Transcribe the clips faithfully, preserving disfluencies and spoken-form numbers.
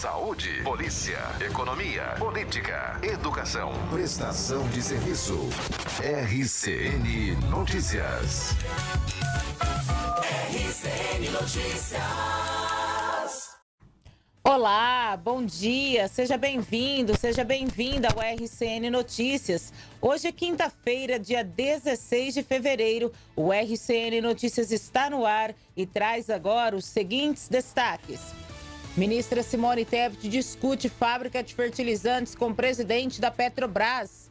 saúde, polícia, economia, política, educação, prestação de serviço. R C N Notícias. R C N Notícias. Olá, bom dia, seja bem-vindo, seja bem-vinda ao R C N Notícias. Hoje é quinta-feira, dia dezesseis de fevereiro, o R C N Notícias está no ar e traz agora os seguintes destaques. Ministra Simone Tebet discute fábrica de fertilizantes com presidente da Petrobras.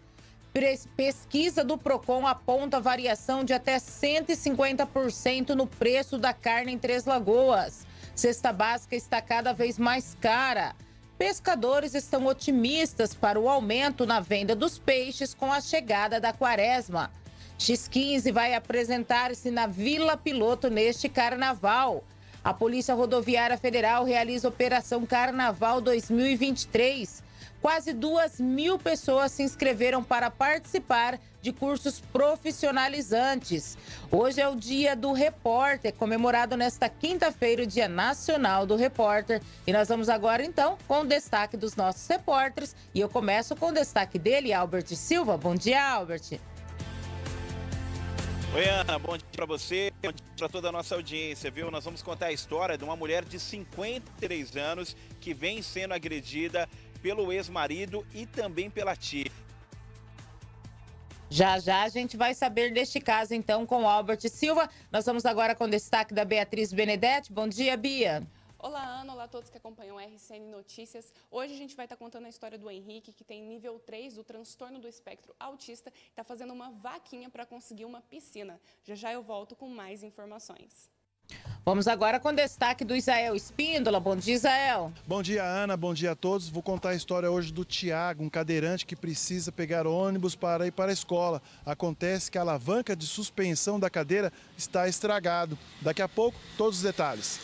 Pesquisa do Procon aponta variação de até cento e cinquenta por cento no preço da carne em Três Lagoas. Cesta básica está cada vez mais cara. Pescadores estão otimistas para o aumento na venda dos peixes com a chegada da quaresma. X quinze vai apresentar-se na Vila Piloto neste carnaval. A Polícia Rodoviária Federal realiza Operação Carnaval dois mil e vinte e três. Quase duas mil pessoas se inscreveram para participar de cursos profissionalizantes. Hoje é o Dia do Repórter, comemorado nesta quinta-feira, o Dia Nacional do Repórter. E nós vamos agora, então, com o destaque dos nossos repórteres. E eu começo com o destaque dele, Albert Silva. Bom dia, Albert. Oi, Ana, bom dia para você, bom dia para toda a nossa audiência, viu? Nós vamos contar a história de uma mulher de cinquenta e três anos que vem sendo agredida pelo ex-marido e também pela tia. Já, já a gente vai saber deste caso, então, com Albert Silva. Nós vamos agora com o destaque da Beatriz Benedetti. Bom dia, Bia. Olá, Ana. Olá a todos que acompanham a R C N Notícias. Hoje a gente vai estar contando a história do Henrique, que tem nível três do transtorno do espectro autista e está fazendo uma vaquinha para conseguir uma piscina. Já já eu volto com mais informações. Vamos agora com o destaque do Isael Espíndola. Bom dia, Isael. Bom dia, Ana. Bom dia a todos. Vou contar a história hoje do Tiago, um cadeirante que precisa pegar ônibus para ir para a escola. Acontece que a alavanca de suspensão da cadeira está estragada. Daqui a pouco, todos os detalhes.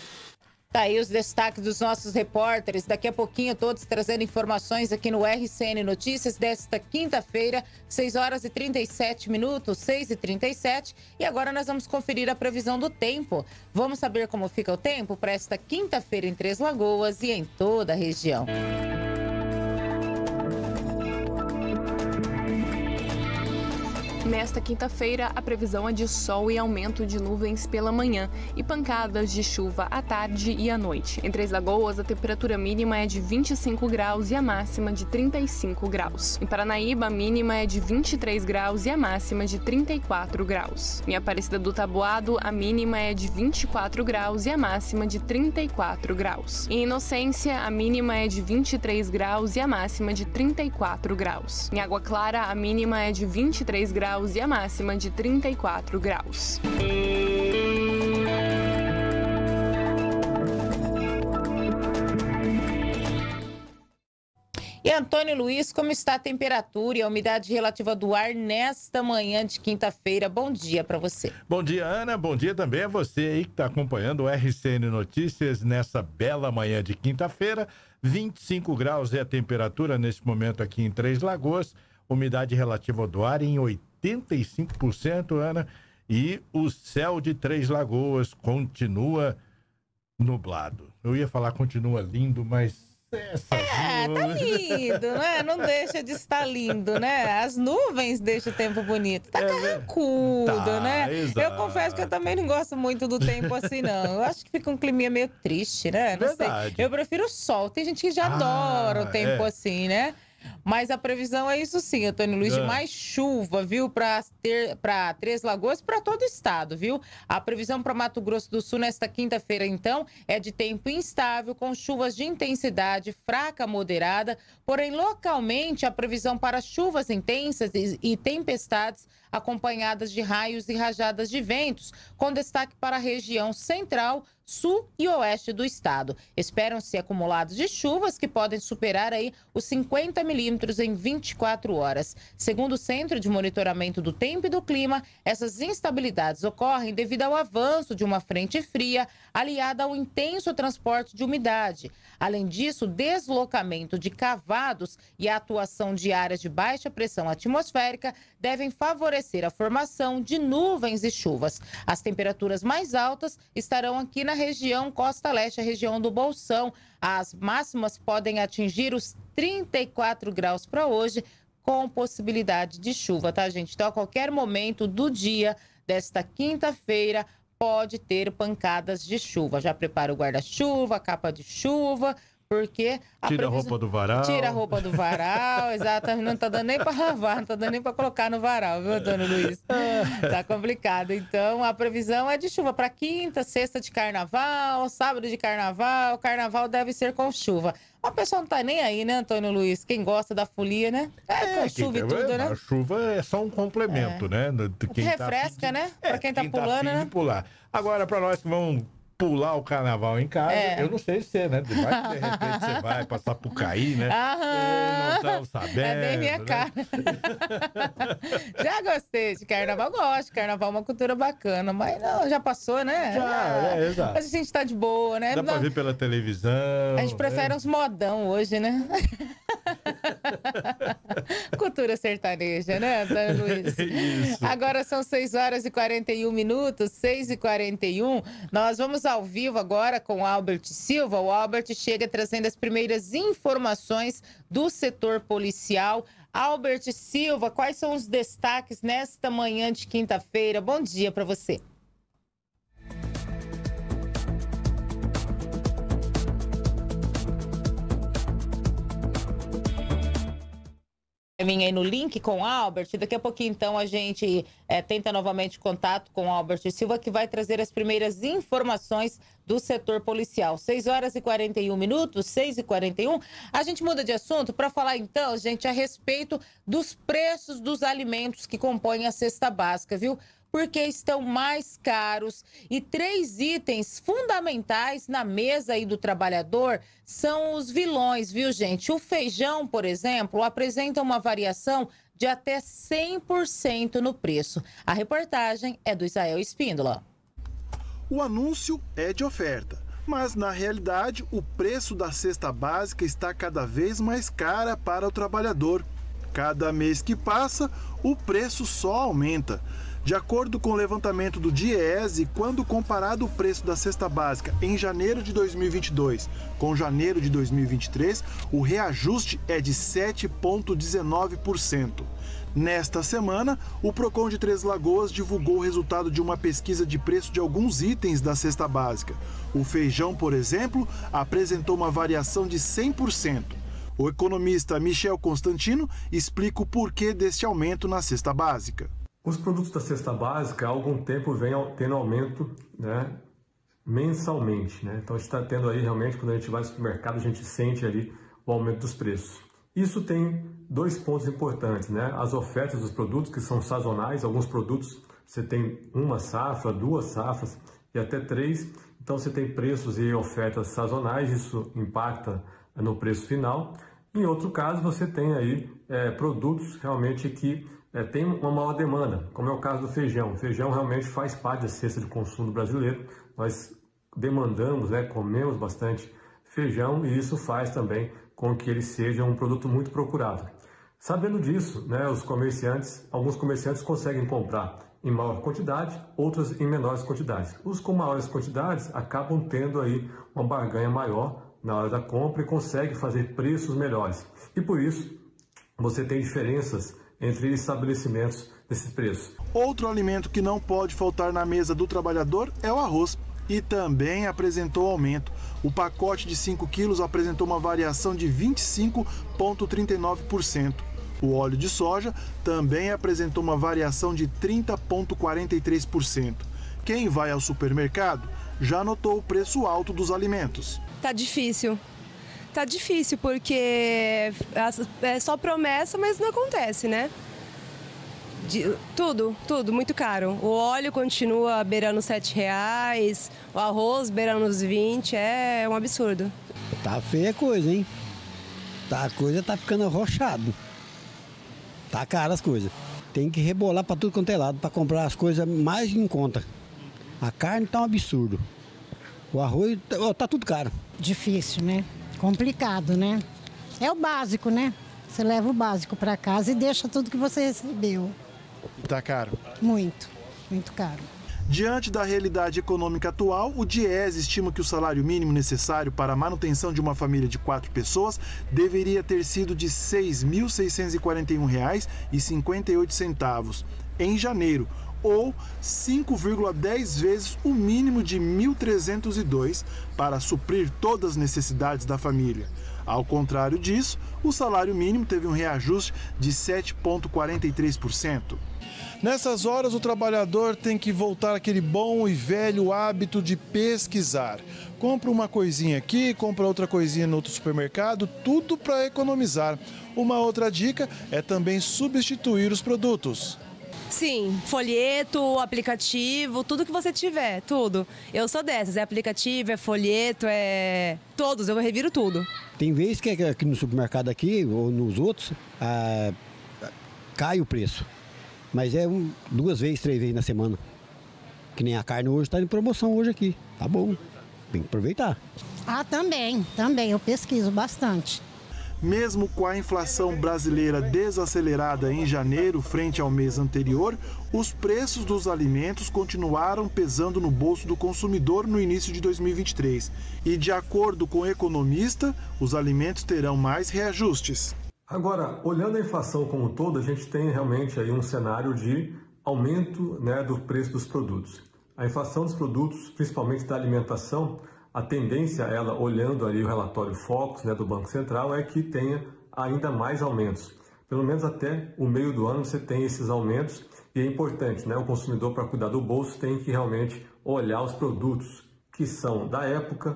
Tá aí os destaques dos nossos repórteres. Daqui a pouquinho, todos trazendo informações aqui no R C N Notícias desta quinta-feira, seis horas e trinta e sete minutos, seis e trinta e sete. E agora nós vamos conferir a previsão do tempo. Vamos saber como fica o tempo para esta quinta-feira em Três Lagoas e em toda a região. Nesta quinta-feira, a previsão é de sol e aumento de nuvens pela manhã e pancadas de chuva à tarde e à noite. Em Três Lagoas, a temperatura mínima é de vinte e cinco graus e a máxima de trinta e cinco graus. Em Paranaíba, a mínima é de vinte e três graus e a máxima de trinta e quatro graus. Em Aparecida do Taboado, a mínima é de vinte e quatro graus e a máxima de trinta e quatro graus. Em Inocência, a mínima é de vinte e três graus e a máxima de trinta e quatro graus. Em Água Clara, a mínima é de vinte e três graus e a máxima de trinta e quatro graus. E Antônio Luiz, como está a temperatura e a umidade relativa do ar nesta manhã de quinta-feira? Bom dia para você. Bom dia, Ana. Bom dia também a você aí que está acompanhando o R C N Notícias nessa bela manhã de quinta-feira. vinte e cinco graus é a temperatura nesse momento aqui em Três Lagoas. Umidade relativa do ar em oitenta e cinco por cento, Ana, e o céu de Três Lagoas continua nublado. Eu ia falar continua lindo, mas... Essa é, luz. Tá lindo, né? Não deixa de estar lindo, né? As nuvens deixam o tempo bonito. Tá carrancudo, é, tá, né? Exato. Eu confesso que eu também não gosto muito do tempo assim, não. Eu acho que fica um climinha meio triste, né? Não sei. Eu prefiro o sol. Tem gente que já ah, adora o tempo é. assim, né? Mas a previsão é isso sim, Antônio Luiz, de mais chuva, viu, para para Três Lagoas, para todo o estado, viu? A previsão para Mato Grosso do Sul nesta quinta-feira, então, é de tempo instável, com chuvas de intensidade fraca a moderada, porém, localmente, a previsão para chuvas intensas e, e tempestades acompanhadas de raios e rajadas de ventos, com destaque para a região central, sul e oeste do estado. Esperam-se acumulados de chuvas que podem superar aí os cinquenta milímetros em vinte e quatro horas. Segundo o Centro de Monitoramento do Tempo e do Clima, essas instabilidades ocorrem devido ao avanço de uma frente fria, aliada ao intenso transporte de umidade. Além disso, o deslocamento de cavados e a atuação de áreas de baixa pressão atmosférica devem favorecer favorecer a formação de nuvens e chuvas. As temperaturas mais altas estarão aqui na região Costa Leste, a região do Bolsão. As máximas podem atingir os trinta e quatro graus para hoje, com possibilidade de chuva, tá, gente? Então, a qualquer momento do dia desta quinta-feira, pode ter pancadas de chuva. Já prepara o guarda-chuva, a capa de chuva, porque... A tira previsão... a roupa do varal. Tira a roupa do varal, exatamente. Não tá dando nem para lavar, não tá dando nem para colocar no varal, viu, Antônio Luiz? Tá complicado. Então, a previsão é de chuva para quinta, sexta de carnaval, sábado de carnaval. O carnaval deve ser com chuva. O pessoal não tá nem aí, né, Antônio Luiz? Quem gosta da folia, né? É, é chuva e tudo, é, né? A chuva é só um complemento, é. né? Quem refresca, tá de... né? É, pra quem tá quem pulando, tá né? De pular. Agora, pra nós que vamos pular o carnaval em casa, é. eu não sei se é, né? Vai que de repente você vai passar por cair, né? Aham. Eu não tava sabendo. É bem minha né? cara. Já gostei de carnaval, gosto. Carnaval é uma cultura bacana, mas não, já passou, né? Já, é, exato. Mas a gente tá de boa, né? Dá não... pra ver pela televisão. A gente prefere é. uns modão hoje, né? Cultura sertaneja, né, Antônio Luiz? Isso. Agora são seis horas e quarenta e um minutos, seis e quarenta e um. Nós vamos ao vivo agora com o Albert Silva. O Albert chega trazendo as primeiras informações do setor policial. Albert Silva, quais são os destaques nesta manhã de quinta-feira? Bom dia para você. Aí no link com o Albert, daqui a pouquinho então a gente é, tenta novamente contato com o Albert Silva, que vai trazer as primeiras informações do setor policial. seis horas e quarenta e um minutos, seis e quarenta e um. A gente muda de assunto para falar então, gente, a respeito dos preços dos alimentos que compõem a cesta básica, viu? Porque estão mais caros e três itens fundamentais na mesa aí do trabalhador são os vilões, viu, gente? O feijão, por exemplo, apresenta uma variação de até cem por cento no preço. A reportagem é do Isael Espíndola. O anúncio é de oferta, mas na realidade o preço da cesta básica está cada vez mais cara para o trabalhador. Cada mês que passa, o preço só aumenta. De acordo com o levantamento do DIEESE, quando comparado o preço da cesta básica em janeiro de dois mil e vinte e dois com janeiro de dois mil e vinte e três, o reajuste é de sete vírgula dezenove por cento. Nesta semana, o Procon de Três Lagoas divulgou o resultado de uma pesquisa de preço de alguns itens da cesta básica. O feijão, por exemplo, apresentou uma variação de cem por cento. O economista Michel Constantino explica o porquê deste aumento na cesta básica. Os produtos da cesta básica há algum tempo vem tendo aumento, né, mensalmente, né? Então a gente está tendo aí realmente, quando a gente vai ao supermercado, a gente sente ali o aumento dos preços. Isso tem dois pontos importantes, né? As ofertas dos produtos que são sazonais, alguns produtos você tem uma safra, duas safras e até três, então você tem preços e ofertas sazonais, isso impacta no preço final. Em outro caso você tem aí é, produtos realmente que É, tem uma maior demanda, como é o caso do feijão. O feijão realmente faz parte da cesta de consumo brasileiro. Nós demandamos, né, comemos bastante feijão e isso faz também com que ele seja um produto muito procurado. Sabendo disso, né, os comerciantes, alguns comerciantes conseguem comprar em maior quantidade, outros em menores quantidades. Os com maiores quantidades acabam tendo aí uma barganha maior na hora da compra e conseguem fazer preços melhores. E por isso você tem diferenças entre estabelecimentos desses preços. Outro alimento que não pode faltar na mesa do trabalhador é o arroz, e também apresentou aumento. O pacote de cinco quilos apresentou uma variação de vinte e cinco vírgula trinta e nove por cento. O óleo de soja também apresentou uma variação de trinta vírgula quarenta e três por cento. Quem vai ao supermercado já notou o preço alto dos alimentos. Tá difícil. Tá difícil, porque é só promessa, mas não acontece, né? De, tudo, tudo, muito caro. O óleo continua beirando sete reais, o arroz beirando os vinte, é um absurdo. Tá feia a coisa, hein? Tá, a coisa tá ficando arrochado. Tá cara as coisas. Tem que rebolar pra tudo quanto é lado, pra comprar as coisas mais em conta. A carne tá um absurdo. O arroz, tá, tá tudo caro. Difícil, né? Complicado, né? É o básico, né? Você leva o básico para casa e deixa tudo que você recebeu. E tá caro? Muito, muito caro. Diante da realidade econômica atual, o DIEESE estima que o salário mínimo necessário para a manutenção de uma família de quatro pessoas deveria ter sido de seis mil seiscentos e quarenta e um reais e cinquenta e oito centavos em janeiro, ou cinco vírgula dez vezes o mínimo de mil trezentos e dois reais para suprir todas as necessidades da família. Ao contrário disso, o salário mínimo teve um reajuste de sete vírgula quarenta e três por cento. Nessas horas, o trabalhador tem que voltar àquele bom e velho hábito de pesquisar. Compra uma coisinha aqui, compra outra coisinha no outro supermercado, tudo para economizar. Uma outra dica é também substituir os produtos. Sim, folheto, aplicativo, tudo que você tiver, tudo. Eu sou dessas, é aplicativo, é folheto, é... todos, eu reviro tudo. Tem vezes que aqui no supermercado aqui, ou nos outros, ah, cai o preço. Mas é um, duas vezes, três vezes na semana. Que nem a carne hoje está em promoção hoje aqui. Tá bom, tem que aproveitar. Ah, também, também, eu pesquiso bastante. Mesmo com a inflação brasileira desacelerada em janeiro frente ao mês anterior, os preços dos alimentos continuaram pesando no bolso do consumidor no início de dois mil e vinte e três. E, de acordo com o economista, os alimentos terão mais reajustes. Agora, olhando a inflação como um todo, a gente tem realmente aí um cenário de aumento, né, do preço dos produtos. A inflação dos produtos, principalmente da alimentação, a tendência, ela olhando ali o relatório Focus, né, do Banco Central, é que tenha ainda mais aumentos. Pelo menos até o meio do ano você tem esses aumentos e é importante, né, o consumidor, para cuidar do bolso, tem que realmente olhar os produtos que são da época,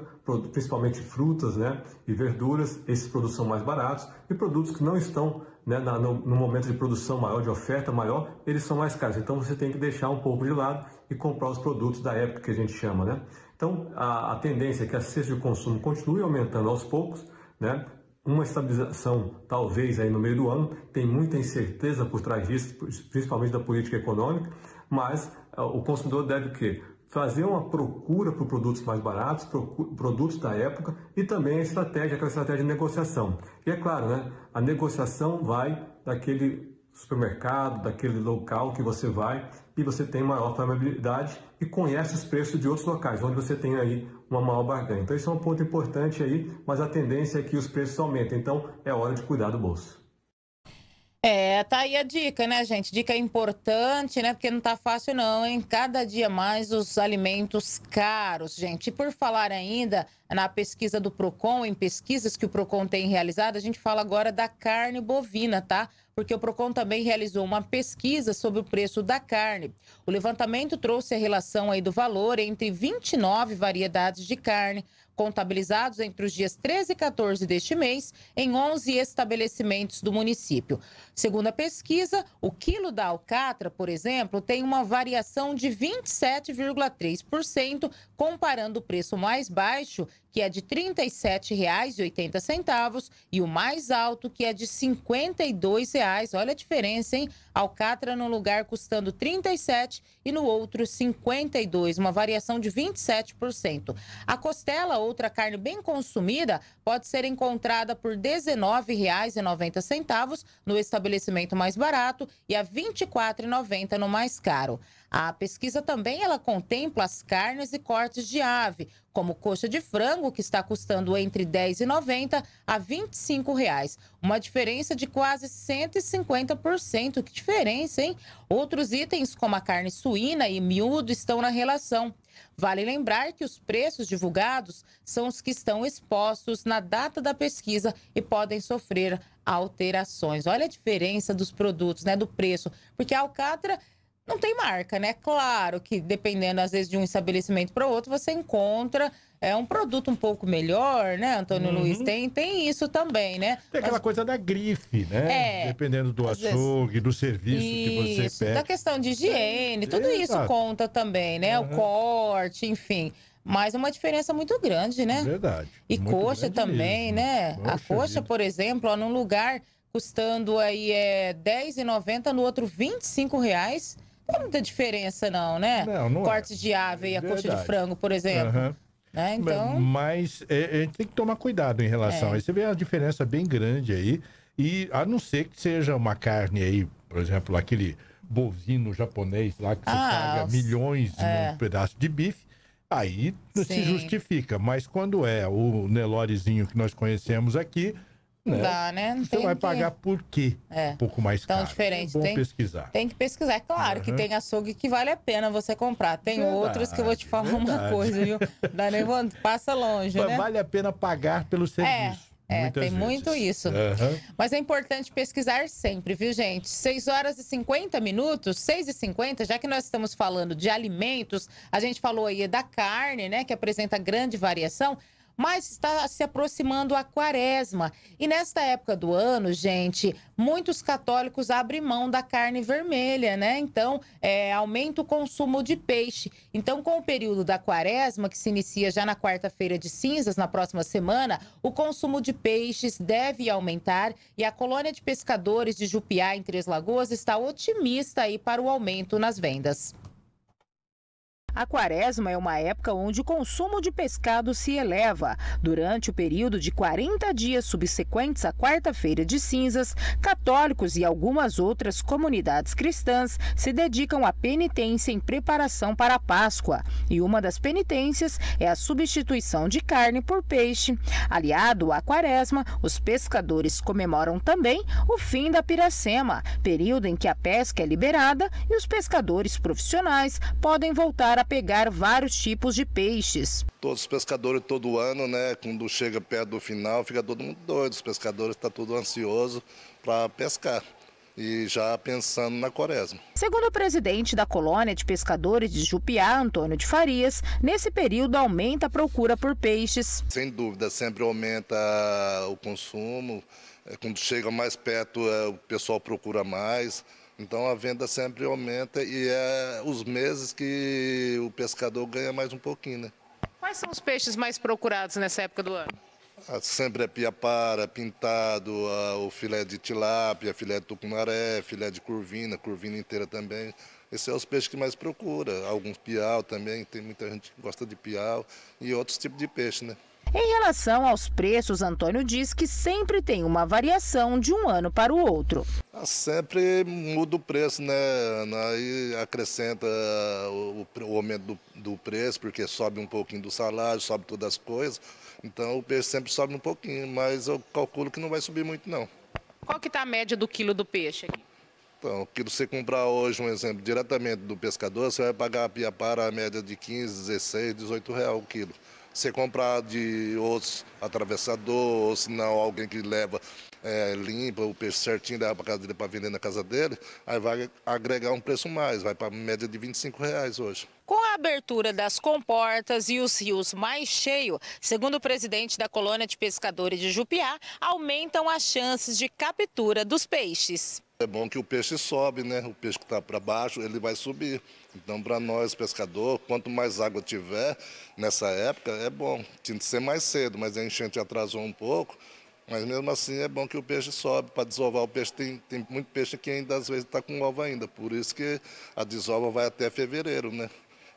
principalmente frutas, né, e verduras. Esses produtos são mais baratos, e produtos que não estão, né, na, no, no momento de produção maior, de oferta maior, eles são mais caros. Então você tem que deixar um pouco de lado e comprar os produtos da época, que a gente chama, né? Então a, a tendência é que a cesta de consumo continue aumentando aos poucos, né? Uma estabilização talvez aí no meio do ano. Tem muita incerteza por trás disso, principalmente da política econômica, mas a, o consumidor deve o quê? Fazer uma procura por produtos mais baratos, produtos da época, e também a estratégia, aquela estratégia de negociação. E é claro, né, a negociação vai daquele supermercado, daquele local que você vai, e você tem maior familiaridade e conhece os preços de outros locais, onde você tem aí uma maior barganha. Então, isso é um ponto importante aí, mas a tendência é que os preços aumentem. Então, é hora de cuidar do bolso. É, tá aí a dica, né, gente? Dica importante, né? Porque não tá fácil não, hein? Cada dia mais os alimentos caros, gente. E por falar ainda na pesquisa do Procon, em pesquisas que o Procon tem realizado, a gente fala agora da carne bovina, tá? Porque o Procon também realizou uma pesquisa sobre o preço da carne. O levantamento trouxe a relação aí do valor entre vinte e nove variedades de carne, contabilizados entre os dias treze e quatorze deste mês, em onze estabelecimentos do município. Segundo a pesquisa, o quilo da alcatra, por exemplo, tem uma variação de vinte e sete vírgula três por cento, comparando o preço mais baixo, que é de trinta e sete reais e oitenta centavos, e o mais alto, que é de cinquenta e dois reais. Olha a diferença, hein? Alcatra num lugar custando trinta e sete reais e no outro cinquenta e dois reais, uma variação de vinte e sete por cento. A costela, outra carne bem consumida, pode ser encontrada por dezenove reais e noventa centavos no estabelecimento mais barato e a vinte e quatro reais e noventa centavos no mais caro. A pesquisa também ela contempla as carnes e cortes de ave, como coxa de frango, que está custando entre dez reais e noventa centavos a vinte e cinco reais. Uma diferença de quase cento e cinquenta por cento. Que diferença, hein? Outros itens, como a carne suína e miúdo, estão na relação. Vale lembrar que os preços divulgados são os que estão expostos na data da pesquisa e podem sofrer alterações. Olha a diferença dos produtos, né? Do preço, porque a alcatra... não tem marca, né? Claro que dependendo, às vezes, de um estabelecimento para outro, você encontra é, um produto um pouco melhor, né, Antônio uhum. Luiz? Tem, tem isso também, né? Tem aquela Mas... coisa da grife, né? É, dependendo do açougue, vezes... do serviço isso, que você pede. Da questão de higiene, é, tudo é, isso exato. Conta também, né? Uhum. O corte, enfim... Mas uma diferença muito grande, né? Verdade. E coxa também, mesmo. Né? Poxa A coxa, vida. Por exemplo, ó, num lugar custando aí é, dez reais e noventa centavos, no outro vinte e cinco reais... Não tem muita diferença não, né? Não, não Cortes é. de ave e a coxa de frango, por exemplo. Uhum. Né? Então... Mas é, a gente tem que tomar cuidado em relação é. a isso. Você vê a diferença bem grande aí. E a não ser que seja uma carne aí, por exemplo, aquele bovino japonês lá que você ah, paga milhões é. em um pedaço de bife, aí Sim. se justifica. Mas quando é o Nelorezinho que nós conhecemos aqui, né? Dá, né? Não você tem vai que... pagar por quê? É. Um pouco mais Tão caro. Diferente. É bom tem, pesquisar. Tem que pesquisar. É claro uhum. que tem açougue que vale a pena você comprar. Tem verdade, outros que eu vou te falar verdade. uma coisa, viu? Dá nem vontade, passa longe, Mas né? Vale a pena pagar pelo serviço. É, é tem vezes. muito isso. Uhum. Mas é importante pesquisar sempre, viu, gente? seis horas e cinquenta minutos, seis e cinquenta, já que nós estamos falando de alimentos, a gente falou aí da carne, né? Que apresenta grande variação. Mas está se aproximando a quaresma. E nesta época do ano, gente, muitos católicos abrem mão da carne vermelha, né? Então, é, aumenta o consumo de peixe. Então, com o período da quaresma, que se inicia já na quarta-feira de cinzas, na próxima semana, o consumo de peixes deve aumentar. E a colônia de pescadores de Jupiá, em Três Lagoas, está otimista aí para o aumento nas vendas. A quaresma é uma época onde o consumo de pescado se eleva. Durante o período de quarenta dias subsequentes à quarta-feira de cinzas, católicos e algumas outras comunidades cristãs se dedicam à penitência em preparação para a Páscoa. E uma das penitências é a substituição de carne por peixe. Aliado à quaresma, os pescadores comemoram também o fim da piracema, período em que a pesca é liberada e os pescadores profissionais podem voltar a pegar vários tipos de peixes. Todos os pescadores todo ano, né, quando chega perto do final, fica todo mundo doido. Os pescadores estão tudo ansioso para pescar. E já pensando na quaresma. Segundo o presidente da colônia de pescadores de Jupiá, Antônio de Farias, nesse período aumenta a procura por peixes. Sem dúvida, sempre aumenta o consumo. Quando chega mais perto, o pessoal procura mais. Então a venda sempre aumenta e é os meses que o pescador ganha mais um pouquinho, né? Quais são os peixes mais procurados nessa época do ano? Sempre é piapara, pintado, o filé de tilápia, filé de tucunaré, filé de curvina, curvina inteira também. Esses são os peixes que mais procura. Alguns piau também, tem muita gente que gosta de piau e outros tipos de peixe, né? Em relação aos preços, Antônio diz que sempre tem uma variação de um ano para o outro. Sempre muda o preço, né, Ana? Aí acrescenta o, o aumento do, do preço, porque sobe um pouquinho do salário, sobe todas as coisas. Então o peixe sempre sobe um pouquinho, mas eu calculo que não vai subir muito, não. Qual que está a média do quilo do peixe aqui? Então, se você comprar hoje, um exemplo, diretamente do pescador, você vai pagar a piapara a média de quinze, dezesseis, dezoito reais o quilo. Você comprar de outros atravessador, ou se não, alguém que leva, é, limpa o peixe certinho, leva para casa dele para vender na casa dele, aí vai agregar um preço mais, vai para a média de vinte e cinco reais hoje. Com a abertura das comportas e os rios mais cheios, segundo o presidente da colônia de pescadores de Jupiá, aumentam as chances de captura dos peixes. É bom que o peixe sobe, né? O peixe que está para baixo, ele vai subir. Então, para nós, pescador, quanto mais água tiver nessa época, é bom. Tinha que ser mais cedo, mas a enchente atrasou um pouco. Mas, mesmo assim, é bom que o peixe sobe. Para desovar o peixe, tem, tem muito peixe que ainda, às vezes, está com ova ainda. Por isso que a desova vai até fevereiro, né?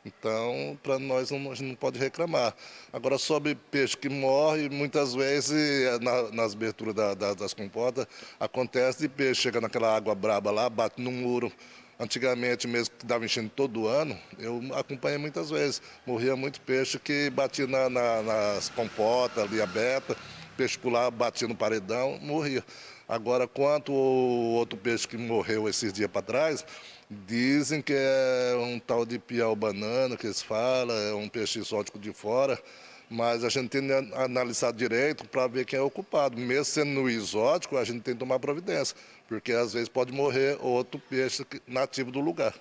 Então, para nós, não, a gente não pode reclamar. Agora, sobre peixe que morre, muitas vezes, na, nas aberturas da, da, das comportas, acontece de peixe chega naquela água braba lá, bate no muro. Antigamente, mesmo que dava enchendo todo ano, eu acompanhei muitas vezes. Morria muito peixe que batia na, na, nas comportas ali abertas, peixe pular, batia no paredão, morria. Agora, quanto o outro peixe que morreu esses dias para trás... Dizem que é um tal de piau banana que eles falam, é um peixe exótico de fora, mas a gente tem que analisar direito para ver quem é o culpado. Mesmo sendo no exótico, a gente tem que tomar providência, porque às vezes pode morrer outro peixe nativo do lugar.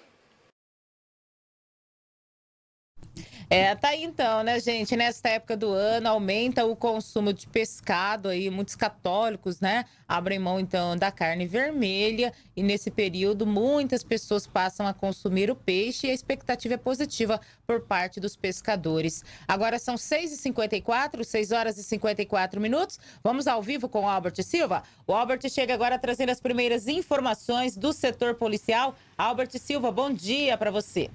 É, tá aí então, né, gente? Nesta época do ano, aumenta o consumo de pescado aí, muitos católicos, né, abrem mão, então, da carne vermelha e nesse período muitas pessoas passam a consumir o peixe e a expectativa é positiva por parte dos pescadores. Agora são seis e cinquenta e quatro, seis horas e cinquenta e quatro minutos, vamos ao vivo com o Albert Silva. O Albert chega agora trazendo as primeiras informações do setor policial. Albert Silva, bom dia para você.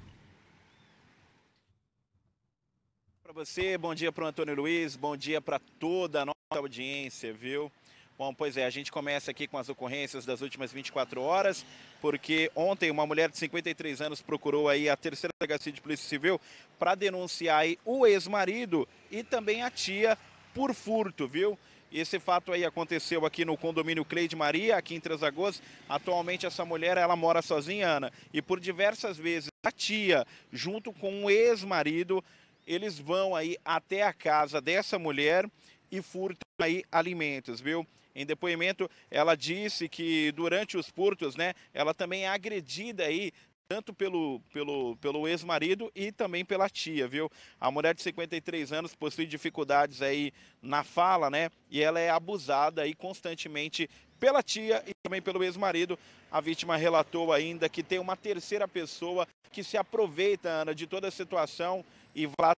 Para você, bom dia para o Antônio Luiz, bom dia para toda a nossa audiência, viu? Bom, pois é, a gente começa aqui com as ocorrências das últimas vinte e quatro horas, porque ontem uma mulher de cinquenta e três anos procurou aí a terceira delegacia de Polícia Civil para denunciar aí o ex-marido e também a tia por furto, viu? Esse fato aí aconteceu aqui no condomínio Cleide Maria, aqui em Três Lagoas. Atualmente essa mulher, ela mora sozinha, Ana, e por diversas vezes a tia, junto com o ex-marido, eles vão aí até a casa dessa mulher e furtam aí alimentos, viu? Em depoimento, ela disse que durante os furtos, né, ela também é agredida aí, tanto pelo, pelo, pelo ex-marido e também pela tia, viu? A mulher de cinquenta e três anos possui dificuldades aí na fala, né? E ela é abusada aí constantemente pela tia e também pelo ex-marido. A vítima relatou ainda que tem uma terceira pessoa que se aproveita, Ana, de toda a situação e vai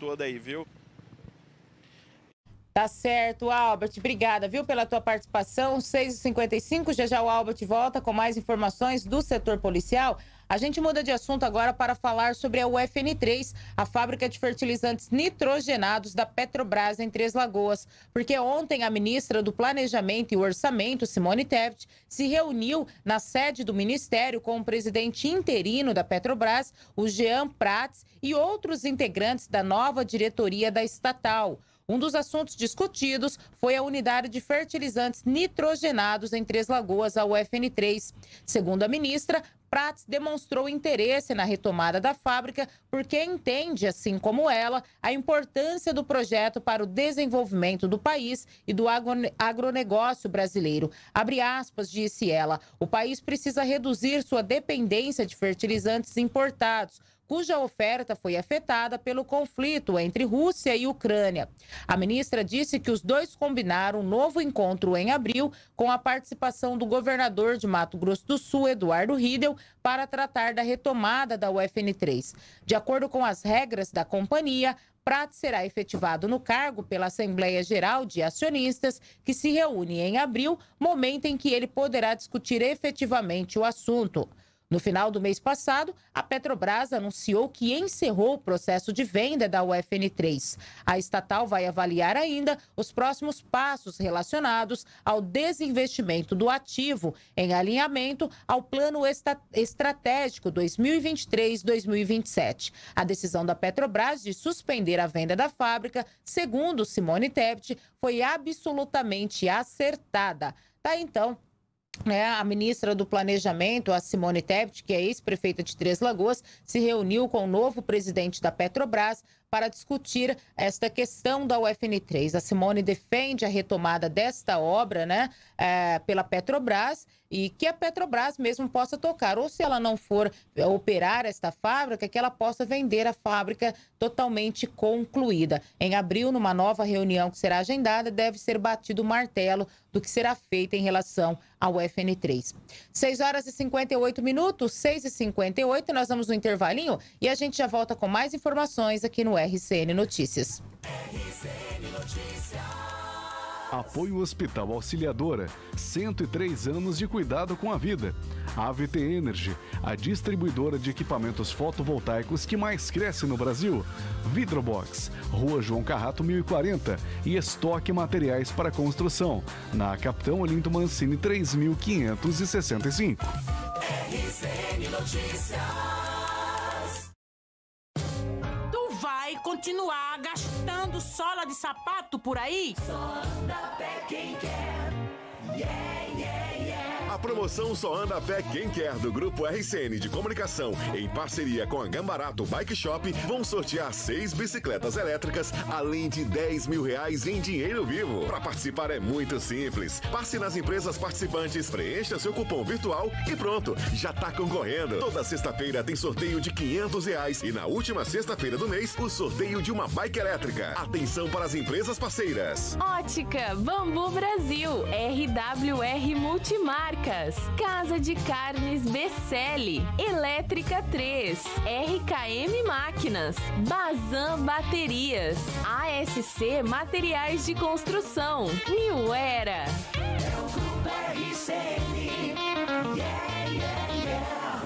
toda aí, viu? Tá certo, Albert. Obrigada, viu, pela tua participação. seis e cinquenta e cinco, já já o Albert volta com mais informações do setor policial. A gente muda de assunto agora para falar sobre a U F N três, a fábrica de fertilizantes nitrogenados da Petrobras em Três Lagoas. Porque ontem a ministra do Planejamento e Orçamento, Simone Tebet, se reuniu na sede do Ministério com o presidente interino da Petrobras, o Jean Prats, e outros integrantes da nova diretoria da estatal. Um dos assuntos discutidos foi a unidade de fertilizantes nitrogenados em Três Lagoas, a U F N três. Segundo a ministra, Prats demonstrou interesse na retomada da fábrica porque entende, assim como ela, a importância do projeto para o desenvolvimento do país e do agronegócio brasileiro. Abre aspas, disse ela, o país precisa reduzir sua dependência de fertilizantes importados, cuja oferta foi afetada pelo conflito entre Rússia e Ucrânia. A ministra disse que os dois combinaram um novo encontro em abril com a participação do governador de Mato Grosso do Sul, Eduardo Riedel, para tratar da retomada da U F N três. De acordo com as regras da companhia, Prats será efetivado no cargo pela Assembleia Geral de Acionistas, que se reúne em abril, momento em que ele poderá discutir efetivamente o assunto. No final do mês passado, a Petrobras anunciou que encerrou o processo de venda da U F N três. A estatal vai avaliar ainda os próximos passos relacionados ao desinvestimento do ativo, em alinhamento ao Plano Estratégico dois mil e vinte e três a dois mil e vinte e sete. A decisão da Petrobras de suspender a venda da fábrica, segundo Simone Tebet, foi absolutamente acertada. Tá, então. É, a ministra do Planejamento, a Simone Tebet, que é ex-prefeita de Três Lagoas, se reuniu com o novo presidente da Petrobras para discutir esta questão da U F N três. A Simone defende a retomada desta obra, né, é, pela Petrobras, e que a Petrobras mesmo possa tocar, ou se ela não for operar esta fábrica, que ela possa vender a fábrica totalmente concluída. Em abril, numa nova reunião que será agendada, deve ser batido o martelo do que será feito em relação ao U F N três. seis horas e cinquenta e oito minutos, seis e cinquenta e oito, nós vamos no intervalinho e a gente já volta com mais informações aqui no R C N Notícias. R C N Notícias. Apoio Hospital Auxiliadora, cento e três anos de cuidado com a vida. A AVT Energy, a distribuidora de equipamentos fotovoltaicos que mais cresce no Brasil. Vidrobox, Rua João Carrato mil e quarenta, e estoque materiais para construção, na Capitão Olinto Mancini três mil quinhentos e sessenta e cinco. R C N Notícias. Tu vai continuar gastando sola de sapato por aí? Só anda a pé quem quer. Yeah, yeah, yeah. A promoção Só Anda a Pé Quem Quer do Grupo R C N de Comunicação, em parceria com a Gambarato Bike Shop, vão sortear seis bicicletas elétricas, além de dez mil reais em dinheiro vivo. Para participar é muito simples. Passe nas empresas participantes, preencha seu cupom virtual e pronto, já tá concorrendo. Toda sexta-feira tem sorteio de quinhentos reais e na última sexta-feira do mês, o sorteio de uma bike elétrica. Atenção para as empresas parceiras. Ótica Bambu Brasil, R W W R Multimarcas, Casa de Carnes B C L, Elétrica três, R K M Máquinas, Bazan Baterias, A S C Materiais de Construção, New Era. É o Grupo R C N. Yeah, yeah, yeah.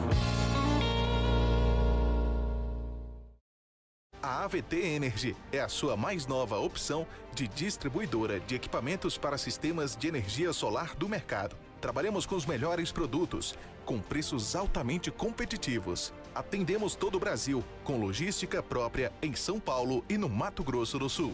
A A V T Energy é a sua mais nova opção de distribuidora de equipamentos para sistemas de energia solar do mercado. Trabalhamos com os melhores produtos, com preços altamente competitivos. Atendemos todo o Brasil, com logística própria em São Paulo e no Mato Grosso do Sul.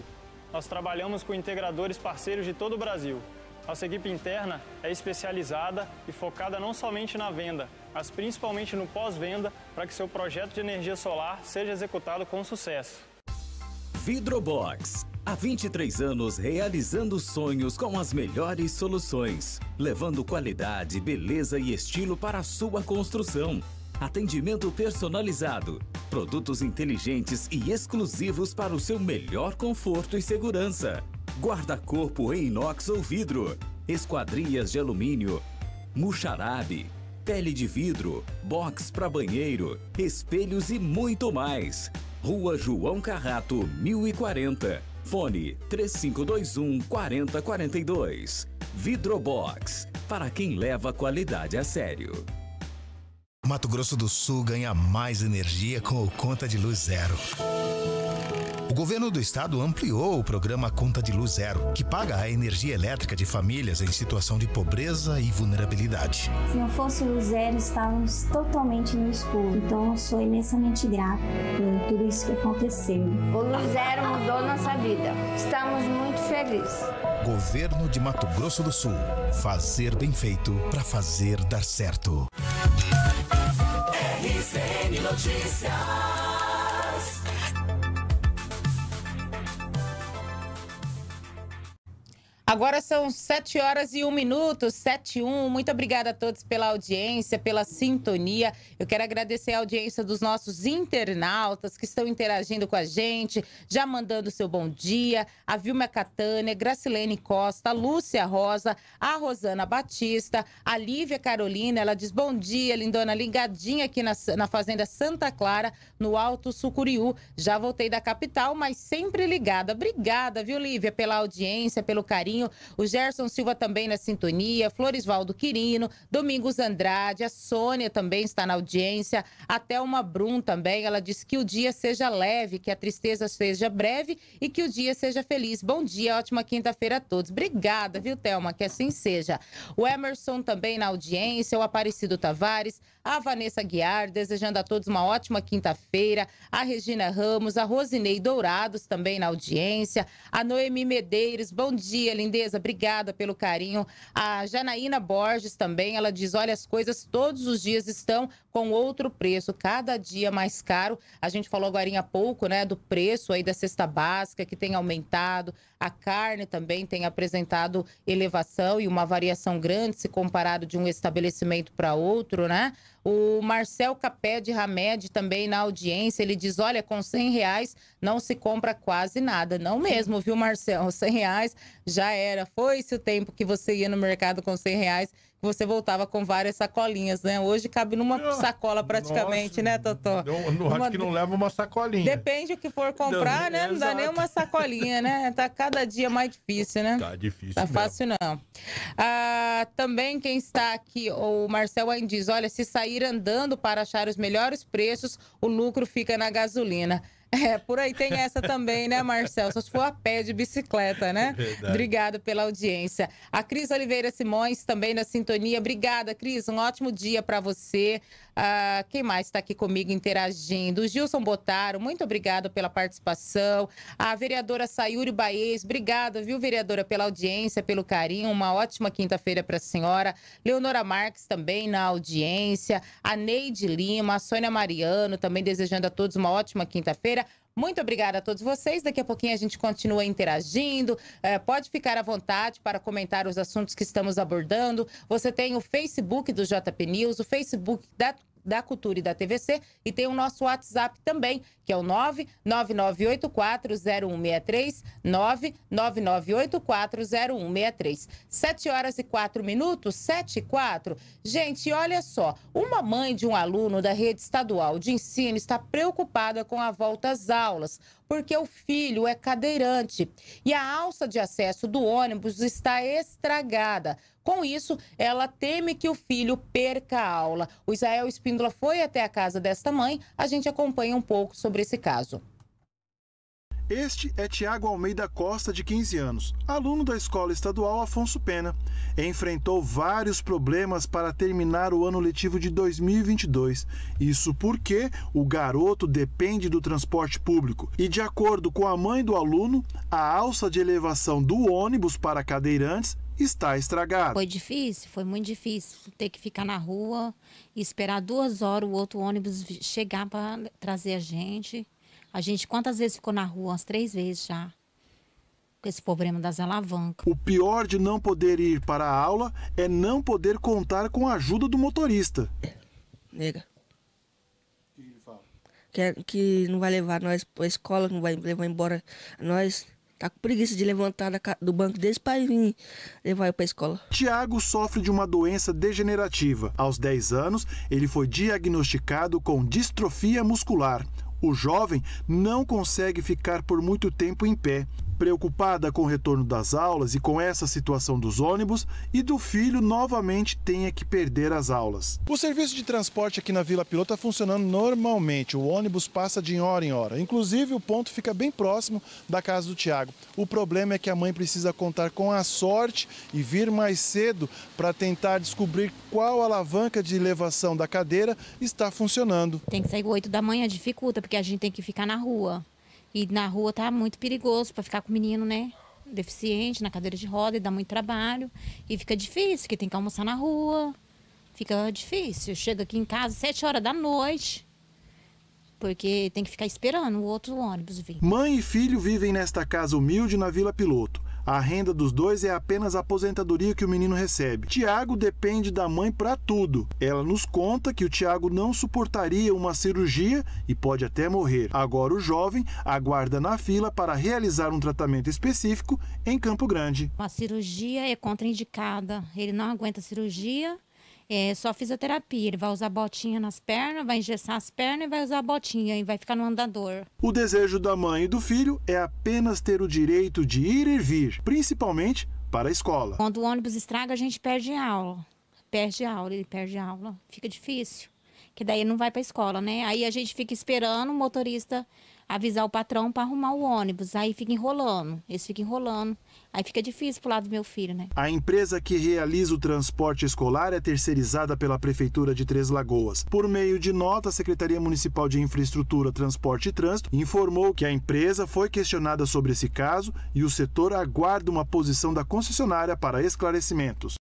Nós trabalhamos com integradores parceiros de todo o Brasil. Nossa equipe interna é especializada e focada não somente na venda, mas principalmente no pós-venda, para que seu projeto de energia solar seja executado com sucesso. Vidrobox. Há vinte e três anos realizando sonhos com as melhores soluções, levando qualidade, beleza e estilo para a sua construção. Atendimento personalizado, produtos inteligentes e exclusivos para o seu melhor conforto e segurança. Guarda-corpo em inox ou vidro, esquadrias de alumínio, muxarabe, pele de vidro, box para banheiro, espelhos e muito mais. Rua João Carrato, mil e quarenta, fone três cinco dois um, quatro zero quatro dois. Vidrobox, para quem leva a qualidade a sério. Mato Grosso do Sul ganha mais energia com o Conta de Luz Zero. O governo do estado ampliou o programa Conta de Luz Zero, que paga a energia elétrica de famílias em situação de pobreza e vulnerabilidade. Se não fosse Luz Zero, estávamos totalmente no escuro. Então, eu sou imensamente grata por tudo isso que aconteceu. O Luz Zero mudou nossa vida. Estamos muito felizes. Governo de Mato Grosso do Sul. Fazer bem feito para fazer dar certo. R C N Notícias. Agora são sete horas e um minuto, sete e um. Muito obrigada a todos pela audiência, pela sintonia. Eu quero agradecer a audiência dos nossos internautas que estão interagindo com a gente, já mandando seu bom dia. A Vilma Catânia, Gracilene Costa, a Lúcia Rosa, a Rosana Batista, a Lívia Carolina, ela diz bom dia, lindona, ligadinha aqui na, na Fazenda Santa Clara, no Alto Sucuriú. Já voltei da capital, mas sempre ligada. Obrigada, viu, Lívia, pela audiência, pelo carinho. O Gerson Silva também na sintonia, Florisvaldo Quirino, Domingos Andrade, a Sônia também está na audiência, a Thelma Brum também, ela diz que o dia seja leve, que a tristeza seja breve e que o dia seja feliz. Bom dia, ótima quinta-feira a todos. Obrigada, viu, Thelma, que assim seja. O Emerson também na audiência, o Aparecido Tavares, a Vanessa Guiar, desejando a todos uma ótima quinta-feira, a Regina Ramos, a Rosinei Dourados também na audiência, a Noemi Medeiros, bom dia, lindeza, obrigada pelo carinho. A Janaína Borges também, ela diz, olha, as coisas todos os dias estão com outro preço, cada dia mais caro. A gente falou agora há pouco, né, do preço aí da cesta básica que tem aumentado, a carne também tem apresentado elevação e uma variação grande se comparado de um estabelecimento para outro, né? O Marcel Capé de Ramed também na audiência, ele diz, olha, com cem reais não se compra quase nada. Não mesmo, viu, Marcel? cem reais já era. Foi-se o tempo que você ia no mercado com cem reais, que você voltava com várias sacolinhas, né? Hoje cabe numa sacola praticamente, nossa, né, Totó? No acho que não leva uma sacolinha. Depende do que for comprar, não, né? Não exato. Dá nem uma sacolinha, né? Tá cada dia mais difícil, né? Tá difícil. Tá fácil mesmo. Não. Ah, também quem está aqui, o Marcel ainda diz, olha, se sair andando para achar os melhores preços, o lucro fica na gasolina. É, por aí tem essa também, né, Marcel? Só se for a pé de bicicleta, né? Verdade. Obrigada pela audiência. A Cris Oliveira Simões também na sintonia. Obrigada, Cris. Um ótimo dia para você. Ah, quem mais está aqui comigo interagindo? O Gilson Botaro, muito obrigado pela participação. A vereadora Sayuri Baez, obrigada, viu, vereadora, pela audiência, pelo carinho. Uma ótima quinta-feira para a senhora. Leonora Marques também na audiência. A Neide Lima, a Sônia Mariano também desejando a todos uma ótima quinta-feira. Muito obrigada a todos vocês. Daqui a pouquinho a gente continua interagindo. É, pode ficar à vontade para comentar os assuntos que estamos abordando. Você tem o Facebook do J P News, o Facebook da, da Cultura e da T V C e tem o nosso WhatsApp também, que é o nove nove nove oito quatro zero um seis três, nove nove nove oito quatro zero um seis três. sete horas e quatro minutos, sete e quatro. Gente, olha só, uma mãe de um aluno da rede estadual de ensino está preocupada com a volta às aulas, porque o filho é cadeirante e a alça de acesso do ônibus está estragada. Com isso, ela teme que o filho perca a aula. O Isael Espíndola foi até a casa desta mãe, a gente acompanha um pouco sobre esse caso. Este é Tiago Almeida Costa, de quinze anos, aluno da Escola Estadual Afonso Pena. Enfrentou vários problemas para terminar o ano letivo de dois mil e vinte e dois. Isso porque o garoto depende do transporte público. E, de acordo com a mãe do aluno, a alça de elevação do ônibus para cadeirantes está estragada. Foi difícil, foi muito difícil ter que ficar na rua e esperar duas horas o outro ônibus chegar para trazer a gente. A gente quantas vezes ficou na rua? Umas três vezes já, com esse problema das alavancas. O pior de não poder ir para a aula é não poder contar com a ajuda do motorista. Nega. O que ele fala? Que, que não vai levar nós para a escola, não vai levar embora nós. Tá com preguiça de levantar do banco desse para vir levar para a escola. Tiago sofre de uma doença degenerativa. Aos dez anos, ele foi diagnosticado com distrofia muscular. O jovem não consegue ficar por muito tempo em pé. Preocupada com o retorno das aulas e com essa situação dos ônibus e do filho novamente tenha que perder as aulas. O serviço de transporte aqui na Vila Piloto está funcionando normalmente. O ônibus passa de hora em hora. Inclusive, o ponto fica bem próximo da casa do Tiago. O problema é que a mãe precisa contar com a sorte e vir mais cedo para tentar descobrir qual alavanca de elevação da cadeira está funcionando. Tem que sair oito da manhã, dificulta, porque a gente tem que ficar na rua. E na rua tá muito perigoso para ficar com o menino, né? Deficiente, na cadeira de roda, e dá muito trabalho. E fica difícil, porque tem que almoçar na rua. Fica difícil. Chega aqui em casa sete horas da noite, porque tem que ficar esperando o outro ônibus vir. Mãe e filho vivem nesta casa humilde na Vila Piloto. A renda dos dois é apenas a aposentadoria que o menino recebe. Tiago depende da mãe para tudo. Ela nos conta que o Tiago não suportaria uma cirurgia e pode até morrer. Agora o jovem aguarda na fila para realizar um tratamento específico em Campo Grande. A cirurgia é contraindicada. Ele não aguenta cirurgia, é só fisioterapia. Ele vai usar botinha nas pernas, vai engessar as pernas e vai usar a botinha e vai ficar no andador. O desejo da mãe e do filho é apenas ter o direito de ir e vir, principalmente para a escola. Quando o ônibus estraga, a gente perde a aula. Perde a aula, ele perde a aula. Fica difícil, que daí ele não vai para a escola, né? Aí a gente fica esperando o motorista avisar o patrão para arrumar o ônibus, aí fica enrolando, eles ficam enrolando, aí fica difícil pro lado do meu filho, né? A empresa que realiza o transporte escolar é terceirizada pela Prefeitura de Três Lagoas. Por meio de nota, a Secretaria Municipal de Infraestrutura, Transporte e Trânsito informou que a empresa foi questionada sobre esse caso e o setor aguarda uma posição da concessionária para esclarecimentos.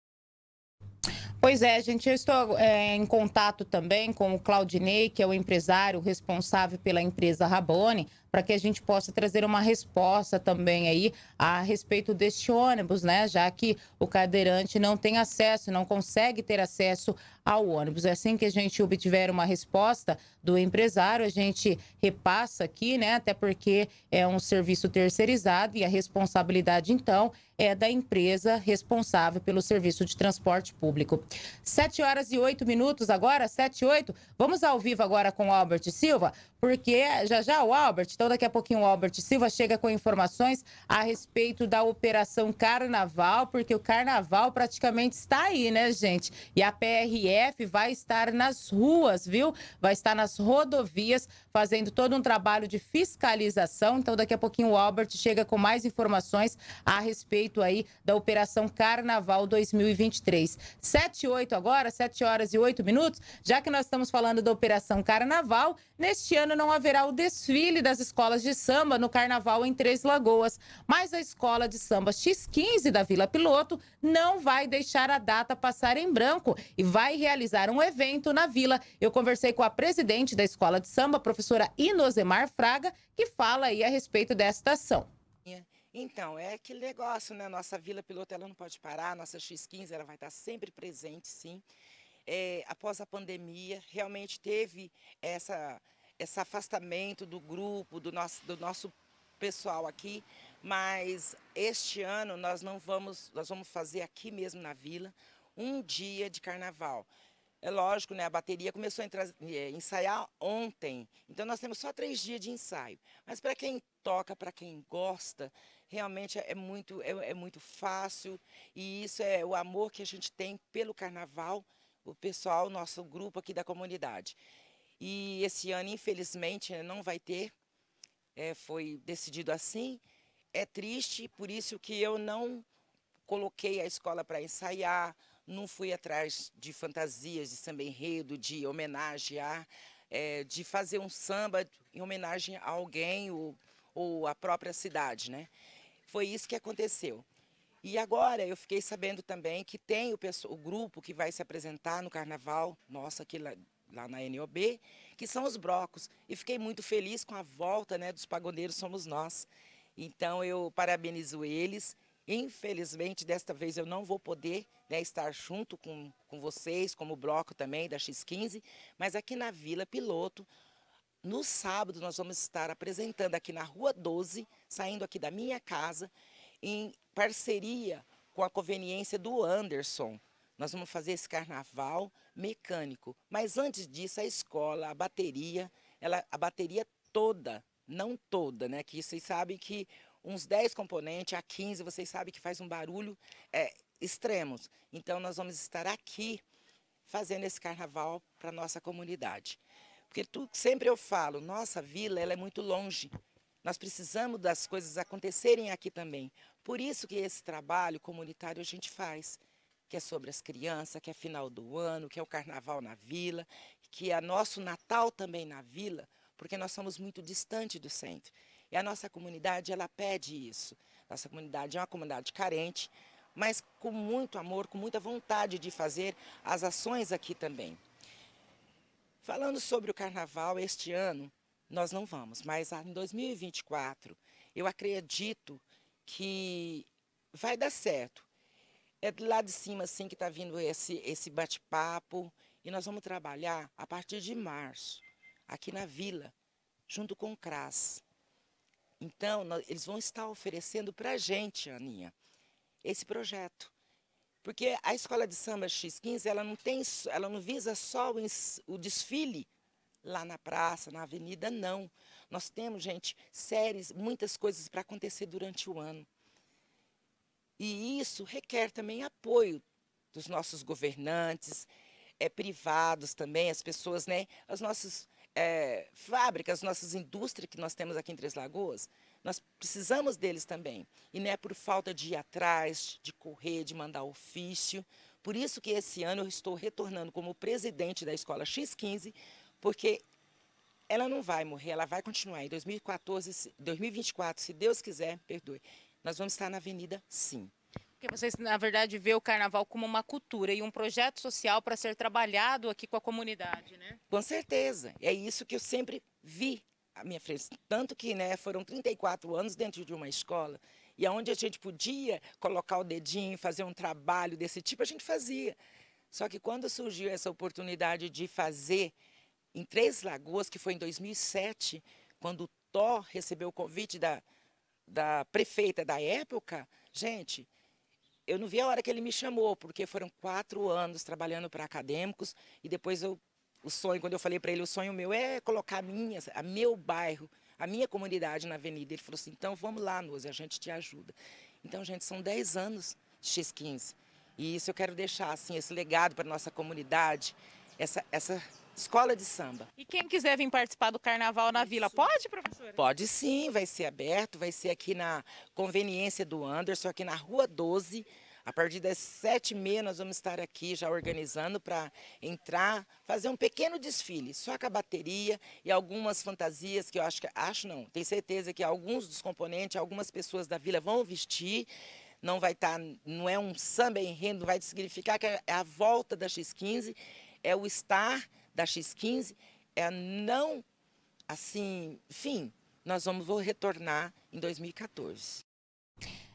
Pois é, gente, eu estou é, em contato também com o Claudinei, que é o empresário responsável pela empresa Rabone, para que a gente possa trazer uma resposta também aí a respeito deste ônibus, né? Já que o cadeirante não tem acesso, não consegue ter acesso ao ônibus. Assim que a gente obtiver uma resposta do empresário, a gente repassa aqui, né? Até porque é um serviço terceirizado e a responsabilidade, então, é da empresa responsável pelo serviço de transporte público. sete horas e oito minutos agora, sete e oito. Vamos ao vivo agora com o Albert Silva, porque já já o Albert, então daqui a pouquinho o Albert Silva chega com informações a respeito da Operação Carnaval, porque o Carnaval praticamente está aí, né, gente? E a P R F vai estar nas ruas, viu? Vai estar nas rodovias, fazendo todo um trabalho de fiscalização. Então daqui a pouquinho o Albert chega com mais informações a respeito aí da Operação Carnaval dois mil e vinte e três. sete e oito agora, sete horas e oito minutos, já que nós estamos falando da Operação Carnaval, neste ano não haverá o desfile das escolas de samba no Carnaval em Três Lagoas, mas a escola de samba X quinze da Vila Piloto não vai deixar a data passar em branco e vai realizar um evento na Vila. Eu conversei com a presidente da escola de samba, a professora Inozemar Fraga, que fala aí a respeito desta ação. Então, é aquele negócio, né? Nossa Vila Piloto, ela não pode parar, nossa X quinze, ela vai estar sempre presente, sim. É, após a pandemia, realmente teve essa, esse afastamento do grupo, do nosso, do nosso pessoal aqui, mas este ano nós não vamos, nós vamos fazer aqui mesmo na Vila um dia de carnaval. É lógico, né? A bateria começou a entrar, é, ensaiar ontem, então nós temos só três dias de ensaio. Mas para quem toca, para quem gosta, realmente é muito, é, é muito fácil. E isso é o amor que a gente tem pelo carnaval, o pessoal, nosso grupo aqui da comunidade. E esse ano, infelizmente, não vai ter é, foi decidido assim. É triste, por isso que eu não coloquei a escola para ensaiar, não fui atrás de fantasias, de samba enredo, de homenagear, é, de fazer um samba em homenagem a alguém ou, ou à própria cidade, né? Foi isso que aconteceu. E agora eu fiquei sabendo também que tem o, o grupo que vai se apresentar no carnaval, nossa, aqui lá, lá na N O B, que são os Brocos. E fiquei muito feliz com a volta, né, dos Pagodeiros Somos Nós. Então eu parabenizo eles. Infelizmente, desta vez eu não vou poder, né, estar junto com, com vocês, como o Broco também da X quinze, mas aqui na Vila Piloto, no sábado, nós vamos estar apresentando aqui na Rua doze, saindo aqui da minha casa, em parceria com a conveniência do Anderson. Nós vamos fazer esse carnaval mecânico, mas antes disso a escola, a bateria, ela, a bateria toda, não toda, né? Que vocês sabem que uns dez componentes, a quinze, vocês sabem que faz um barulho é, extremo. Então nós vamos estar aqui fazendo esse carnaval para a nossa comunidade. Porque tu, sempre eu falo, nossa vila ela é muito longe. Nós precisamos das coisas acontecerem aqui também. Por isso que esse trabalho comunitário a gente faz, que é sobre as crianças, que é final do ano, que é o carnaval na vila, que é nosso Natal também na vila, porque nós somos muito distantes do centro. E a nossa comunidade, ela pede isso. Nossa comunidade é uma comunidade carente, mas com muito amor, com muita vontade de fazer as ações aqui também. Falando sobre o carnaval, este ano nós não vamos, mas em dois mil e vinte e quatro eu acredito que vai dar certo. É do lado de cima assim que está vindo esse, esse bate-papo e nós vamos trabalhar a partir de março, aqui na Vila, junto com o CRAS. Então, nós, eles vão estar oferecendo para a gente, Aninha, esse projeto. Porque a escola de samba X quinze, ela não, tem, ela não visa só o, o desfile lá na praça, na avenida, não. Nós temos, gente, séries, muitas coisas para acontecer durante o ano. E isso requer também apoio dos nossos governantes, é, privados também, as pessoas, né, as nossas... É, fábricas, nossas indústrias que nós temos aqui em Três Lagoas, nós precisamos deles também. E não é por falta de ir atrás, de correr, de mandar ofício. Por isso que esse ano eu estou retornando como presidente da escola X quinze, porque ela não vai morrer, ela vai continuar. Em dois mil e quatorze, dois mil e vinte e quatro, se Deus quiser, perdoe, nós vamos estar na avenida, sim. Porque vocês, na verdade, vê o carnaval como uma cultura e um projeto social para ser trabalhado aqui com a comunidade, né? Com certeza. É isso que eu sempre vi à minha frente. Tanto que, né, foram trinta e quatro anos dentro de uma escola e onde a gente podia colocar o dedinho, fazer um trabalho desse tipo, a gente fazia. Só que quando surgiu essa oportunidade de fazer em Três Lagoas, que foi em dois mil e sete, quando o Tó recebeu o convite da, da prefeita da época, gente... Eu não vi a hora que ele me chamou, porque foram quatro anos trabalhando para acadêmicos e depois eu, o sonho, quando eu falei para ele, o sonho meu é colocar a minha, a meu bairro, a minha comunidade na avenida. Ele falou assim, então vamos lá, Nose, a gente te ajuda. Então, gente, são dez anos de X quinze e isso eu quero deixar, assim, esse legado para a nossa comunidade, essa... essa... escola de samba. E quem quiser vir participar do carnaval na vila, pode, professora? Pode sim, vai ser aberto, vai ser aqui na conveniência do Anderson, aqui na Rua doze. A partir das sete e meia nós vamos estar aqui já organizando para entrar, fazer um pequeno desfile, só com a bateria e algumas fantasias que eu acho que, acho não, tenho certeza que alguns dos componentes, algumas pessoas da vila vão vestir. Não vai estar, não é um samba enredo, vai significar que é a volta da X quinze, é o estar da X quinze, é não, assim, enfim, nós vamos vou retornar em dois mil e quatorze.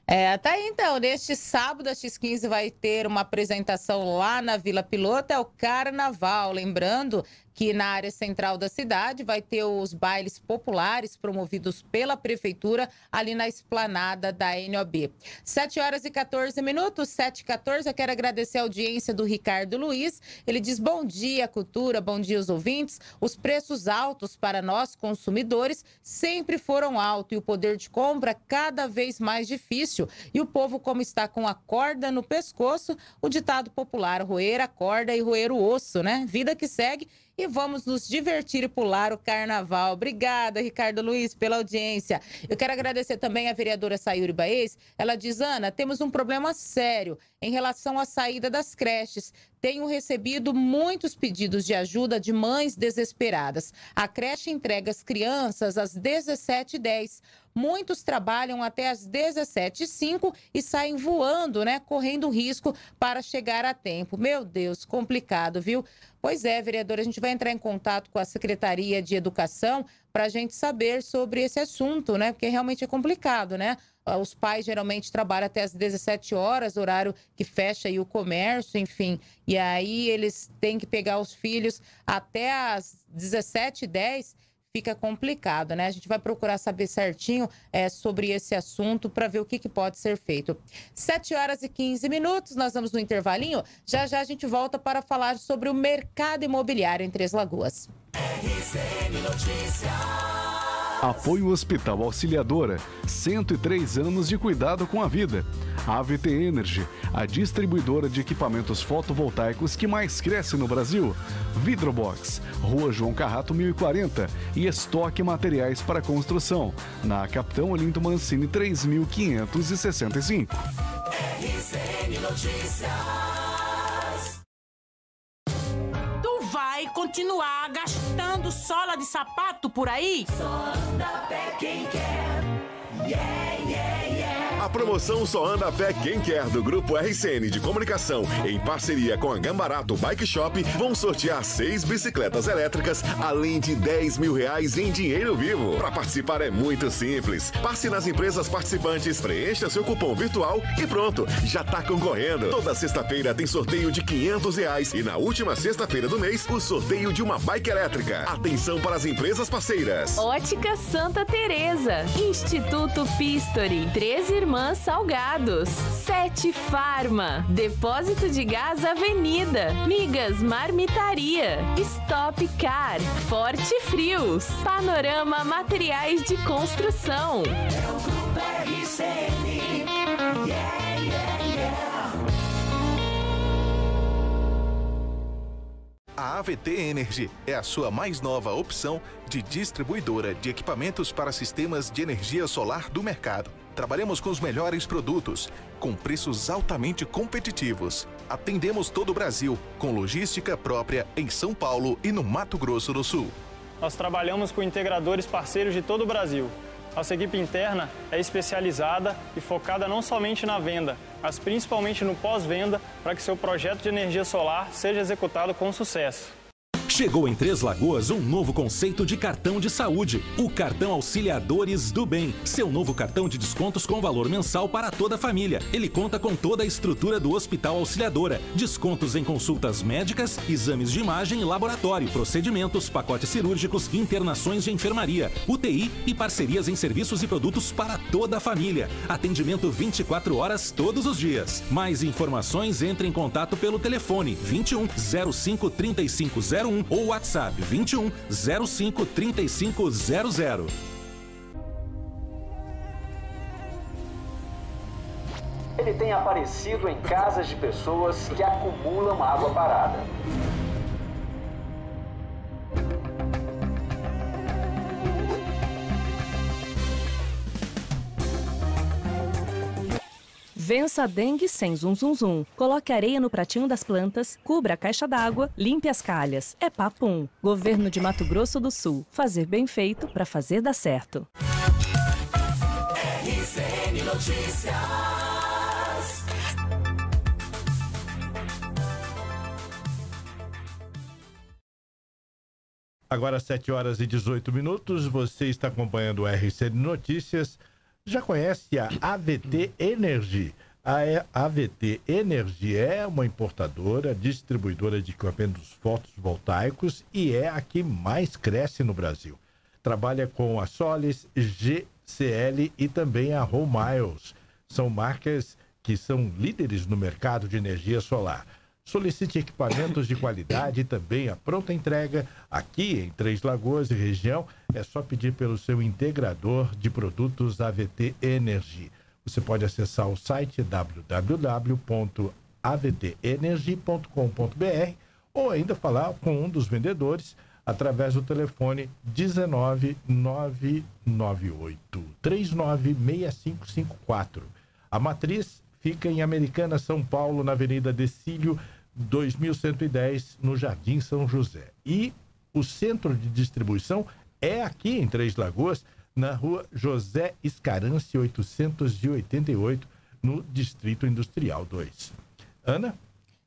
É, tá aí então, neste sábado a X quinze vai ter uma apresentação lá na Vila Piloto, é o Carnaval, lembrando que na área central da cidade vai ter os bailes populares promovidos pela Prefeitura ali na esplanada da N O B. sete horas e quatorze minutos, sete e quatorze, eu quero agradecer a audiência do Ricardo Luiz, ele diz bom dia cultura, bom dia os ouvintes, os preços altos para nós consumidores sempre foram altos e o poder de compra cada vez mais difícil. E o povo, como está com a corda no pescoço, o ditado popular, roer a corda e roer o osso, né? Vida que segue. e vamos nos divertir e pular o carnaval. Obrigada, Ricardo Luiz, pela audiência. Eu quero agradecer também a vereadora Sayuri Baez. Ela diz, Ana, temos um problema sério em relação à saída das creches. Tenho recebido muitos pedidos de ajuda de mães desesperadas. A creche entrega as crianças às dezessete e dez. Muitos trabalham até às dezessete e cinco e saem voando, né? Correndo risco para chegar a tempo. Meu Deus, complicado, viu? Pois é, vereadora, a gente vai entrar em contato com a Secretaria de Educação para a gente saber sobre esse assunto, né? Porque realmente é complicado, né? Os pais geralmente trabalham até as dezessete horas, horário que fecha aí o comércio, enfim. E aí eles têm que pegar os filhos até as dezessete e dez, fica complicado, né? A gente vai procurar saber certinho é, sobre esse assunto para ver o que, que pode ser feito. sete horas e quinze minutos, nós vamos no intervalinho. Já já a gente volta para falar sobre o mercado imobiliário em Três Lagoas. R C N Notícias. Apoio Hospital Auxiliadora, cento e três anos de cuidado com a vida. A V T Energy, a distribuidora de equipamentos fotovoltaicos que mais cresce no Brasil. Vidrobox, Rua João Carrato mil e quarenta e estoque materiais para construção, na Capitão Olinto Mancini três mil quinhentos e sessenta e cinco. R C N Notícias. Tu vai continuar gastando sola de sapato por aí? Só anda a pé quem quer. Yeah, yeah, yeah. A promoção Só Anda a Pé Quem Quer do Grupo R C N de Comunicação, em parceria com a Gambarato Bike Shop, vão sortear seis bicicletas elétricas, além de dez mil reais em dinheiro vivo. Para participar é muito simples. Passe nas empresas participantes, preencha seu cupom virtual e pronto, já tá concorrendo. Toda sexta-feira tem sorteio de quinhentos reais e na última sexta-feira do mês, o sorteio de uma bike elétrica. Atenção para as empresas parceiras. Ótica Santa Teresa, Instituto Instituto Pistori, Três Irmãs Salgados, Sete Farma, Depósito de Gás Avenida, Migas Marmitaria, Stop Car, Forte Frios, Panorama Materiais de Construção. É o Grupo R C N. Yeah, yeah, yeah. A A V T Energy é a sua mais nova opção de distribuidora de equipamentos para sistemas de energia solar do mercado. Trabalhamos com os melhores produtos, com preços altamente competitivos. Atendemos todo o Brasil, com logística própria em São Paulo e no Mato Grosso do Sul. Nós trabalhamos com integradores parceiros de todo o Brasil. Nossa equipe interna é especializada e focada não somente na venda, mas principalmente no pós-venda, para que seu projeto de energia solar seja executado com sucesso. Chegou em Três Lagoas um novo conceito de cartão de saúde, o Cartão Auxiliadores do Bem. Seu novo cartão de descontos com valor mensal para toda a família. Ele conta com toda a estrutura do Hospital Auxiliadora. Descontos em consultas médicas, exames de imagem e laboratório, procedimentos, pacotes cirúrgicos, internações de enfermaria, U T I e parcerias em serviços e produtos para toda a família. Atendimento vinte e quatro horas todos os dias. Mais informações, entre em contato pelo telefone vinte e um, zero cinco, três cinco zero um ou WhatsApp vinte e um, zero cinco, três cinco zero zero. Ele tem aparecido em casas de pessoas que acumulam água parada. Vença a dengue sem zum zum zum. Coloque areia no pratinho das plantas, cubra a caixa d'água, limpe as calhas. É papo um. Governo de Mato Grosso do Sul. Fazer bem feito para fazer dar certo. R C N Notícias. Agora sete horas e dezoito minutos. Você está acompanhando o R C N Notícias. Já conhece a A V T Energy? A AVT Energy é uma importadora, distribuidora de equipamentos fotovoltaicos e é a que mais cresce no Brasil. Trabalha com a Solis, G C L e também a Home Miles. São marcas que são líderes no mercado de energia solar. Solicite equipamentos de qualidade e também a pronta entrega aqui em Três Lagoas e região. É só pedir pelo seu integrador de produtos A V T Energy. Você pode acessar o site w w w ponto a v t energy ponto com ponto b r ou ainda falar com um dos vendedores através do telefone dezenove, nove nove oito, trinta e nove, sessenta e cinco cinquenta e quatro. A matriz fica em Americana, São Paulo, na Avenida Decílio, dois mil cento e dez, no Jardim São José. E o centro de distribuição é aqui em Três Lagoas, na rua José Escarance, oitocentos e oitenta e oito, no Distrito Industrial dois. Ana?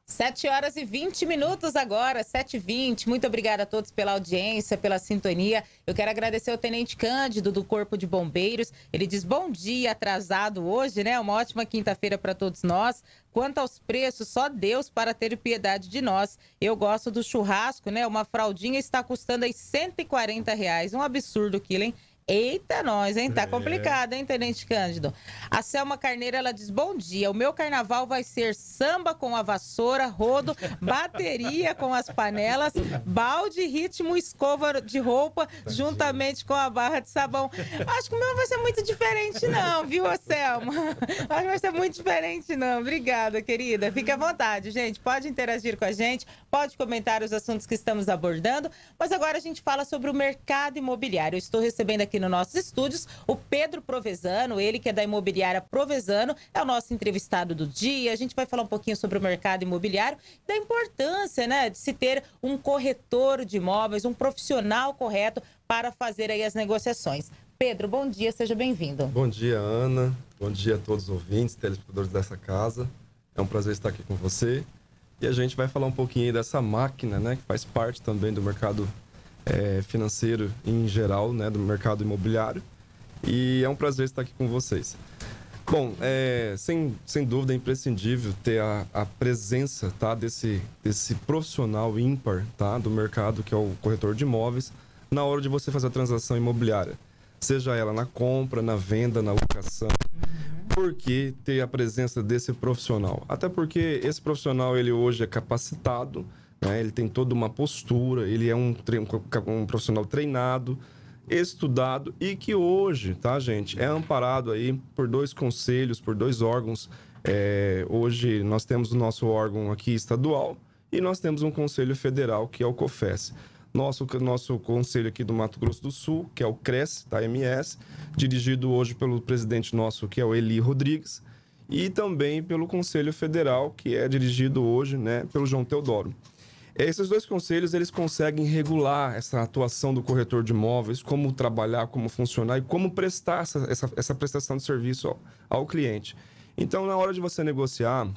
sete horas e vinte minutos agora, sete e vinte. Muito obrigada a todos pela audiência, pela sintonia. Eu quero agradecer ao Tenente Cândido, do Corpo de Bombeiros. Ele diz, bom dia atrasado hoje, né? Uma ótima quinta-feira para todos nós. Quanto aos preços, só Deus para ter piedade de nós. Eu gosto do churrasco, né? Uma fraldinha está custando aí cento e quarenta reais. Um absurdo aquilo, hein? Eita nós, hein? Tá complicado, hein, Tenente Cândido? A Selma Carneiro, ela diz, bom dia, o meu carnaval vai ser samba com a vassoura, rodo, bateria com as panelas, balde, ritmo, escova de roupa, juntamente com a barra de sabão. Acho que o meu vai ser muito diferente não, viu, Selma? Acho que vai ser muito diferente não. Obrigada, querida. Fica à vontade, gente. Pode interagir com a gente, pode comentar os assuntos que estamos abordando, mas agora a gente fala sobre o mercado imobiliário. Eu estou recebendo aqui aqui nos nossos estúdios o Pedro Provenzano, ele que é da Imobiliária Provenzano, é o nosso entrevistado do dia. A gente vai falar um pouquinho sobre o mercado imobiliário, da importância, né, de se ter um corretor de imóveis, um profissional correto para fazer aí as negociações. Pedro, bom dia, seja bem-vindo. Bom dia, Ana. Bom dia a todos os ouvintes, telespectadores dessa casa. É um prazer estar aqui com você. E a gente vai falar um pouquinho aí dessa máquina, né, que faz parte também do mercado É, financeiro em geral, né, do mercado imobiliário, e é um prazer estar aqui com vocês. Bom, é, sem, sem dúvida é imprescindível ter a, a presença, tá, desse, desse profissional ímpar, tá, do mercado, que é o corretor de imóveis, na hora de você fazer a transação imobiliária, seja ela na compra, na venda, na locação. Por que ter a presença desse profissional? Até porque esse profissional, ele hoje é capacitado, né? Ele tem toda uma postura, ele é um, um, um profissional treinado, estudado e que hoje, tá, gente, é amparado aí por dois conselhos, por dois órgãos. É, hoje nós temos o nosso órgão aqui estadual e nós temos um conselho federal, que é o COFES. Nosso, nosso conselho aqui do Mato Grosso do Sul, que é o CRECI, tá, M S, dirigido hoje pelo presidente nosso, que é o Eli Rodrigues, e também pelo Conselho Federal, que é dirigido hoje, né, pelo João Teodoro. Esses dois conselhos, eles conseguem regular essa atuação do corretor de imóveis, como trabalhar, como funcionar e como prestar essa, essa, essa prestação de serviço ao, ao cliente. Então, na hora de você negociar,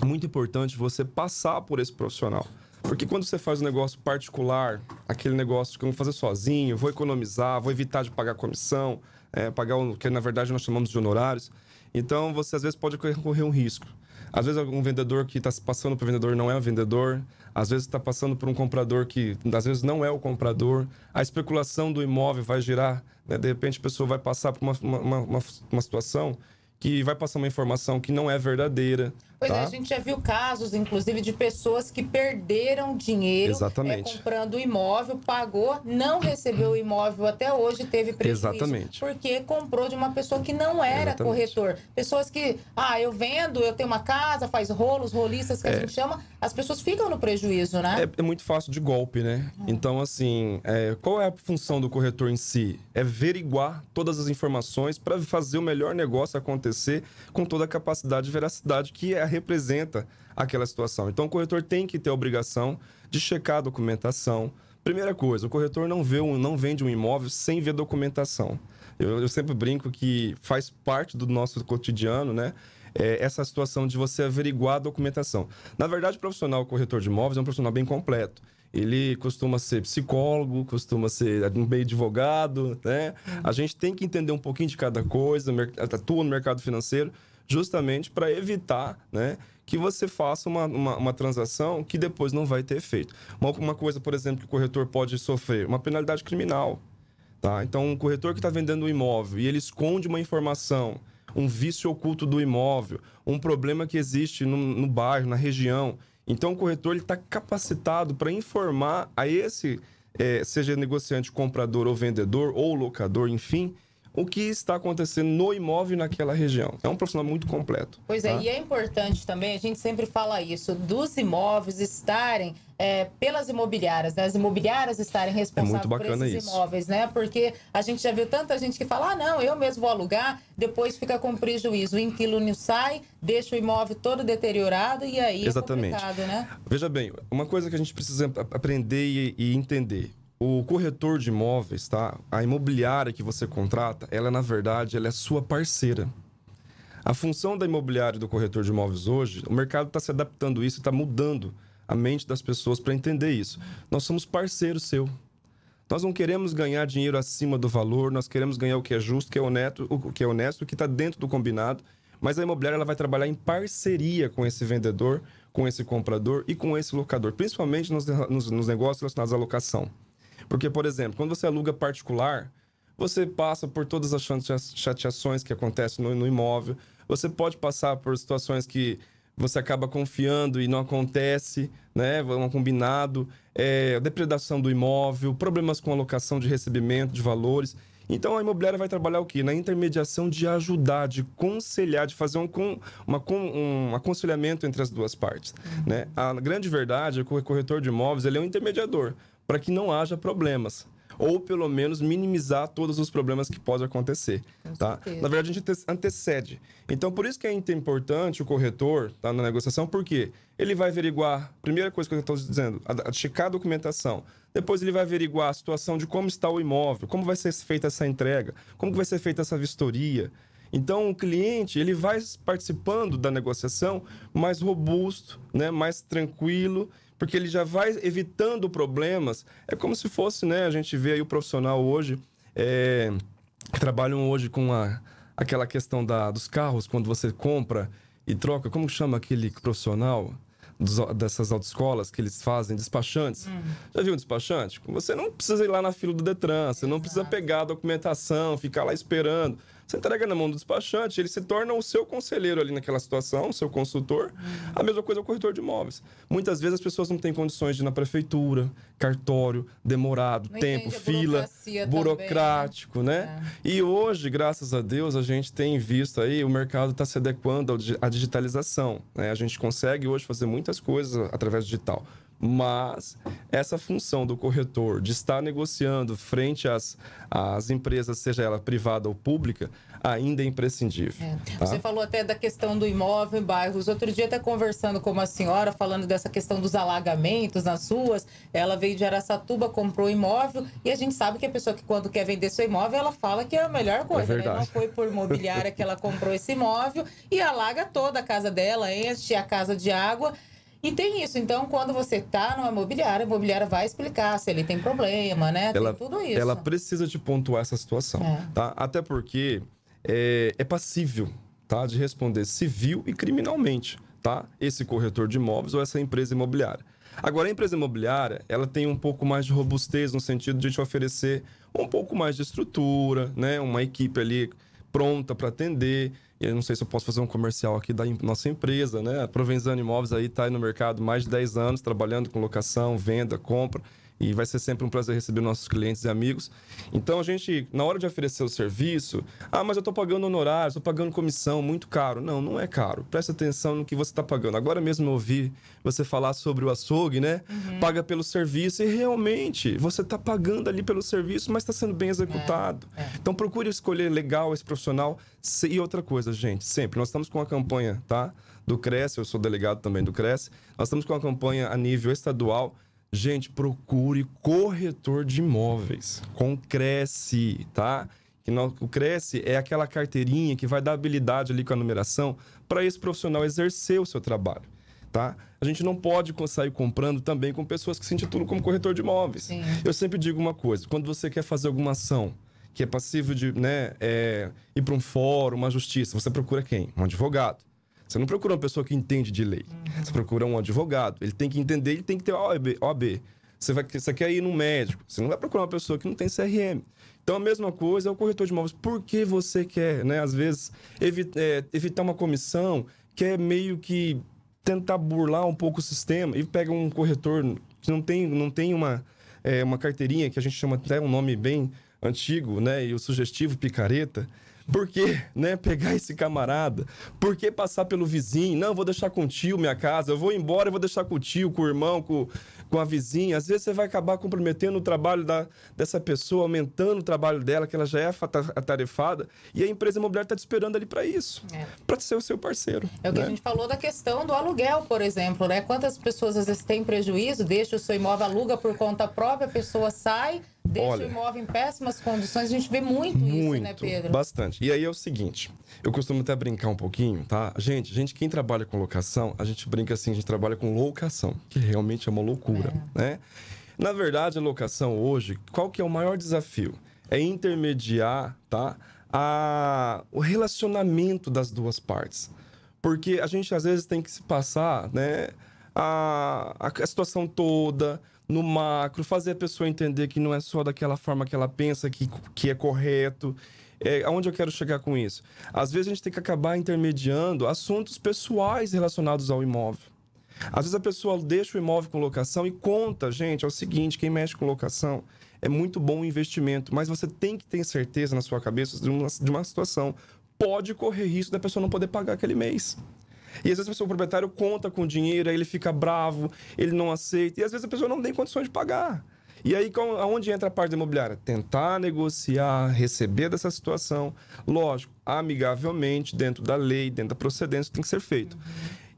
é muito importante você passar por esse profissional. Porque quando você faz um negócio particular, aquele negócio que eu vou fazer sozinho, vou economizar, vou evitar de pagar comissão, é, pagar o que na verdade nós chamamos de honorários, então você às vezes pode correr um risco. Às vezes um vendedor que está se passando por vendedor não é um vendedor, às vezes está passando por um comprador que às vezes não é o comprador, a especulação do imóvel vai girar, né? De repente a pessoa vai passar por uma, uma, uma, uma situação que vai passar uma informação que não é verdadeira. Pois tá? É, a gente já viu casos, inclusive, de pessoas que perderam dinheiro é, comprando imóvel, pagou, não recebeu o imóvel até hoje, teve prejuízo. Exatamente. Porque comprou de uma pessoa que não era Exatamente. corretor. Pessoas que, ah, eu vendo, eu tenho uma casa, faz rolos, rolistas, que é. a gente chama, as pessoas ficam no prejuízo, né? É, é muito fácil de golpe, né? Hum. Então, assim, é, qual é a função do corretor em si? É averiguar todas as informações para fazer o melhor negócio acontecer com toda a capacidade e veracidade que é a representa aquela situação. Então, o corretor tem que ter a obrigação de checar a documentação. Primeira coisa, o corretor não, vê um, não vende um imóvel sem ver documentação. Eu, eu sempre brinco que faz parte do nosso cotidiano, né? É essa situação de você averiguar a documentação. Na verdade, o profissional corretor de imóveis é um profissional bem completo. Ele costuma ser psicólogo, costuma ser meio advogado, né? A gente tem que entender um pouquinho de cada coisa, atua no mercado financeiro, justamente para evitar, né, que você faça uma, uma, uma transação que depois não vai ter efeito. Uma, uma coisa, por exemplo, que o corretor pode sofrer, uma penalidade criminal. Tá? Então, um corretor que está vendendo um imóvel e ele esconde uma informação, um vício oculto do imóvel, um problema que existe no, no bairro, na região. Então, o corretor está capacitado para informar a esse, é, seja negociante, comprador ou vendedor, ou locador, enfim, o que está acontecendo no imóvel naquela região. É um profissional muito completo. Pois é, tá? E é importante também, a gente sempre fala isso, dos imóveis estarem... É, pelas imobiliárias, né? As imobiliárias estarem responsáveis é por esses isso. imóveis, né? Porque a gente já viu tanta gente que fala, ah, não, eu mesmo vou alugar, depois fica com prejuízo, o inquilino sai, deixa o imóvel todo deteriorado e aí Exatamente. É complicado, né? Veja bem, uma coisa que a gente precisa aprender e entender, o corretor de imóveis, tá? A imobiliária que você contrata, ela na verdade, ela é sua parceira. A função da imobiliária e do corretor de imóveis hoje, o mercado está se adaptando a isso, está mudando a mente das pessoas para entender isso. Nós somos parceiro seu. Nós não queremos ganhar dinheiro acima do valor, nós queremos ganhar o que é justo, o que é honesto, o que é honesto, o que está dentro do combinado, mas a imobiliária ela vai trabalhar em parceria com esse vendedor, com esse comprador e com esse locador, principalmente nos, nos, nos negócios relacionados à locação. Porque, por exemplo, quando você aluga particular, você passa por todas as chateações que acontecem no, no imóvel, você pode passar por situações que você acaba confiando e não acontece, né? Um combinado, é, depredação do imóvel, problemas com alocação de recebimento de valores. Então, a imobiliária vai trabalhar o quê? Na intermediação de ajudar, de conselhar, de fazer um, uma, um aconselhamento entre as duas partes, né? A grande verdade é que o corretor de imóveis ele é um intermediador para que não haja problemas, ou pelo menos minimizar todos os problemas que podem acontecer, tá? Na verdade, a gente antecede. Então, por isso que é importante o corretor, tá, na negociação, porque ele vai averiguar, primeira coisa que eu estou dizendo, a, a checar a documentação, depois ele vai averiguar a situação de como está o imóvel, como vai ser feita essa entrega, como vai ser feita essa vistoria. Então, o cliente, ele vai participando da negociação mais robusto, né, mais tranquilo, porque ele já vai evitando problemas. É como se fosse, né? A gente vê aí o profissional hoje, é, que trabalham hoje com a, aquela questão da, dos carros, quando você compra e troca. Como chama aquele profissional dos, dessas autoescolas que eles fazem? Despachantes. Uhum. Já viu um despachante? Você não precisa ir lá na fila do Detran, você não Exato. Precisa pegar a documentação, ficar lá esperando. Você entrega na mão do despachante, ele se torna o seu conselheiro ali naquela situação, o seu consultor. A mesma coisa é o corretor de imóveis. Muitas vezes as pessoas não têm condições de ir na prefeitura, cartório, demorado, não tempo, fila, burocrático, também, né? né? É. E hoje, graças a Deus, a gente tem visto aí, o mercado está se adequando à digitalização, né? A gente consegue hoje fazer muitas coisas através do digital. Mas essa função do corretor de estar negociando frente às, às empresas, seja ela privada ou pública, ainda é imprescindível. É. Tá? Você falou até da questão do imóvel em bairros. Outro dia, até conversando com uma senhora, falando dessa questão dos alagamentos nas ruas, ela veio de Araçatuba, comprou imóvel, e a gente sabe que a pessoa que quando quer vender seu imóvel, ela fala que é a melhor coisa. É verdade. Né? Não foi por imobiliária que ela comprou esse imóvel e alaga toda a casa dela, enche a casa de água. E tem isso, então, quando você está numa imobiliária, a imobiliária vai explicar se ele tem problema, né? Ela, tem tudo isso. Ela precisa de pontuar essa situação, é. Tá? Até porque é, é passível, tá, de responder civil e criminalmente, tá? Esse corretor de imóveis ou essa empresa imobiliária. Agora, a empresa imobiliária, ela tem um pouco mais de robustez no sentido de te oferecer um pouco mais de estrutura, né? Uma equipe ali pronta para atender. Eu não sei se eu posso fazer um comercial aqui da nossa empresa, né? A Provenzano Imóveis aí está aí no mercado há mais de dez anos, trabalhando com locação, venda, compra, e vai ser sempre um prazer receber nossos clientes e amigos. Então, a gente, na hora de oferecer o serviço, ah, mas eu estou pagando honorário, estou pagando comissão, muito caro. Não, não é caro. Presta atenção no que você está pagando. Agora mesmo eu ouvi você falar sobre o açougue, né? Uhum. Paga pelo serviço, e realmente você está pagando ali pelo serviço, mas está sendo bem executado. É, é. Então, procure escolher legal esse profissional. E outra coisa, gente, sempre, nós estamos com uma campanha, tá? Do CRECI, eu sou delegado também do CRECI, nós estamos com uma campanha a nível estadual. Gente, procure corretor de imóveis com CRECI, tá? Que nós, o CRECI é aquela carteirinha que vai dar habilidade ali com a numeração para esse profissional exercer o seu trabalho, tá? A gente não pode sair comprando também com pessoas que se intitulam como corretor de imóveis. Sim. Eu sempre digo uma coisa, quando você quer fazer alguma ação que é passível de, né, é, ir para um fórum, uma justiça, você procura quem? Um advogado. Você não procura uma pessoa que entende de lei. Uhum. Você procura um advogado. Ele tem que entender, ele tem que ter O A B. Você, vai, você quer ir num médico. Você não vai procurar uma pessoa que não tem C R M. Então, a mesma coisa é o corretor de imóveis. Por que você quer, né? Às vezes, evi é, evitar uma comissão, quer meio que tentar burlar um pouco o sistema e pega um corretor que não tem, não tem uma, é, uma carteirinha, que a gente chama até um nome bem antigo, né, e o sugestivo picareta. Por que, né, pegar esse camarada? Por que passar pelo vizinho? Não, eu vou deixar com o tio minha casa, eu vou embora e vou deixar com o tio, com o irmão, com, com a vizinha. Às vezes você vai acabar comprometendo o trabalho da, dessa pessoa, aumentando o trabalho dela, que ela já é atarefada, e a empresa imobiliária está te esperando ali para isso, é. para ser o seu parceiro. É o que, né, a gente falou da questão do aluguel, por exemplo, né? Quantas pessoas às vezes têm prejuízo, deixa o seu imóvel, aluga por conta própria, a pessoa sai... Deixa Olha, o imóvel em péssimas condições, a gente vê muito, muito isso, né, Pedro? Bastante. E aí é o seguinte, eu costumo até brincar um pouquinho, tá? Gente, gente, quem trabalha com locação, a gente brinca assim, a gente trabalha com locação, que realmente é uma loucura, é. né? Na verdade, a locação hoje, qual que é o maior desafio? É intermediar, tá? A... o relacionamento das duas partes. Porque a gente, às vezes, tem que se passar, né? A, a situação toda... no macro, fazer a pessoa entender que não é só daquela forma que ela pensa, que, que é correto. É, aonde eu quero chegar com isso? Às vezes a gente tem que acabar intermediando assuntos pessoais relacionados ao imóvel. Às vezes a pessoa deixa o imóvel com locação e conta, gente, é o seguinte, quem mexe com locação é muito bom o investimento, mas você tem que ter certeza na sua cabeça de uma, de uma situação. Pode correr risco da pessoa não poder pagar aquele mês. E às vezes o proprietário conta com dinheiro, aí ele fica bravo, ele não aceita. E às vezes a pessoa não tem condições de pagar. E aí, aonde entra a parte da imobiliária? Tentar negociar, receber dessa situação. Lógico, amigavelmente, dentro da lei, dentro da procedência, tem que ser feito. Uhum.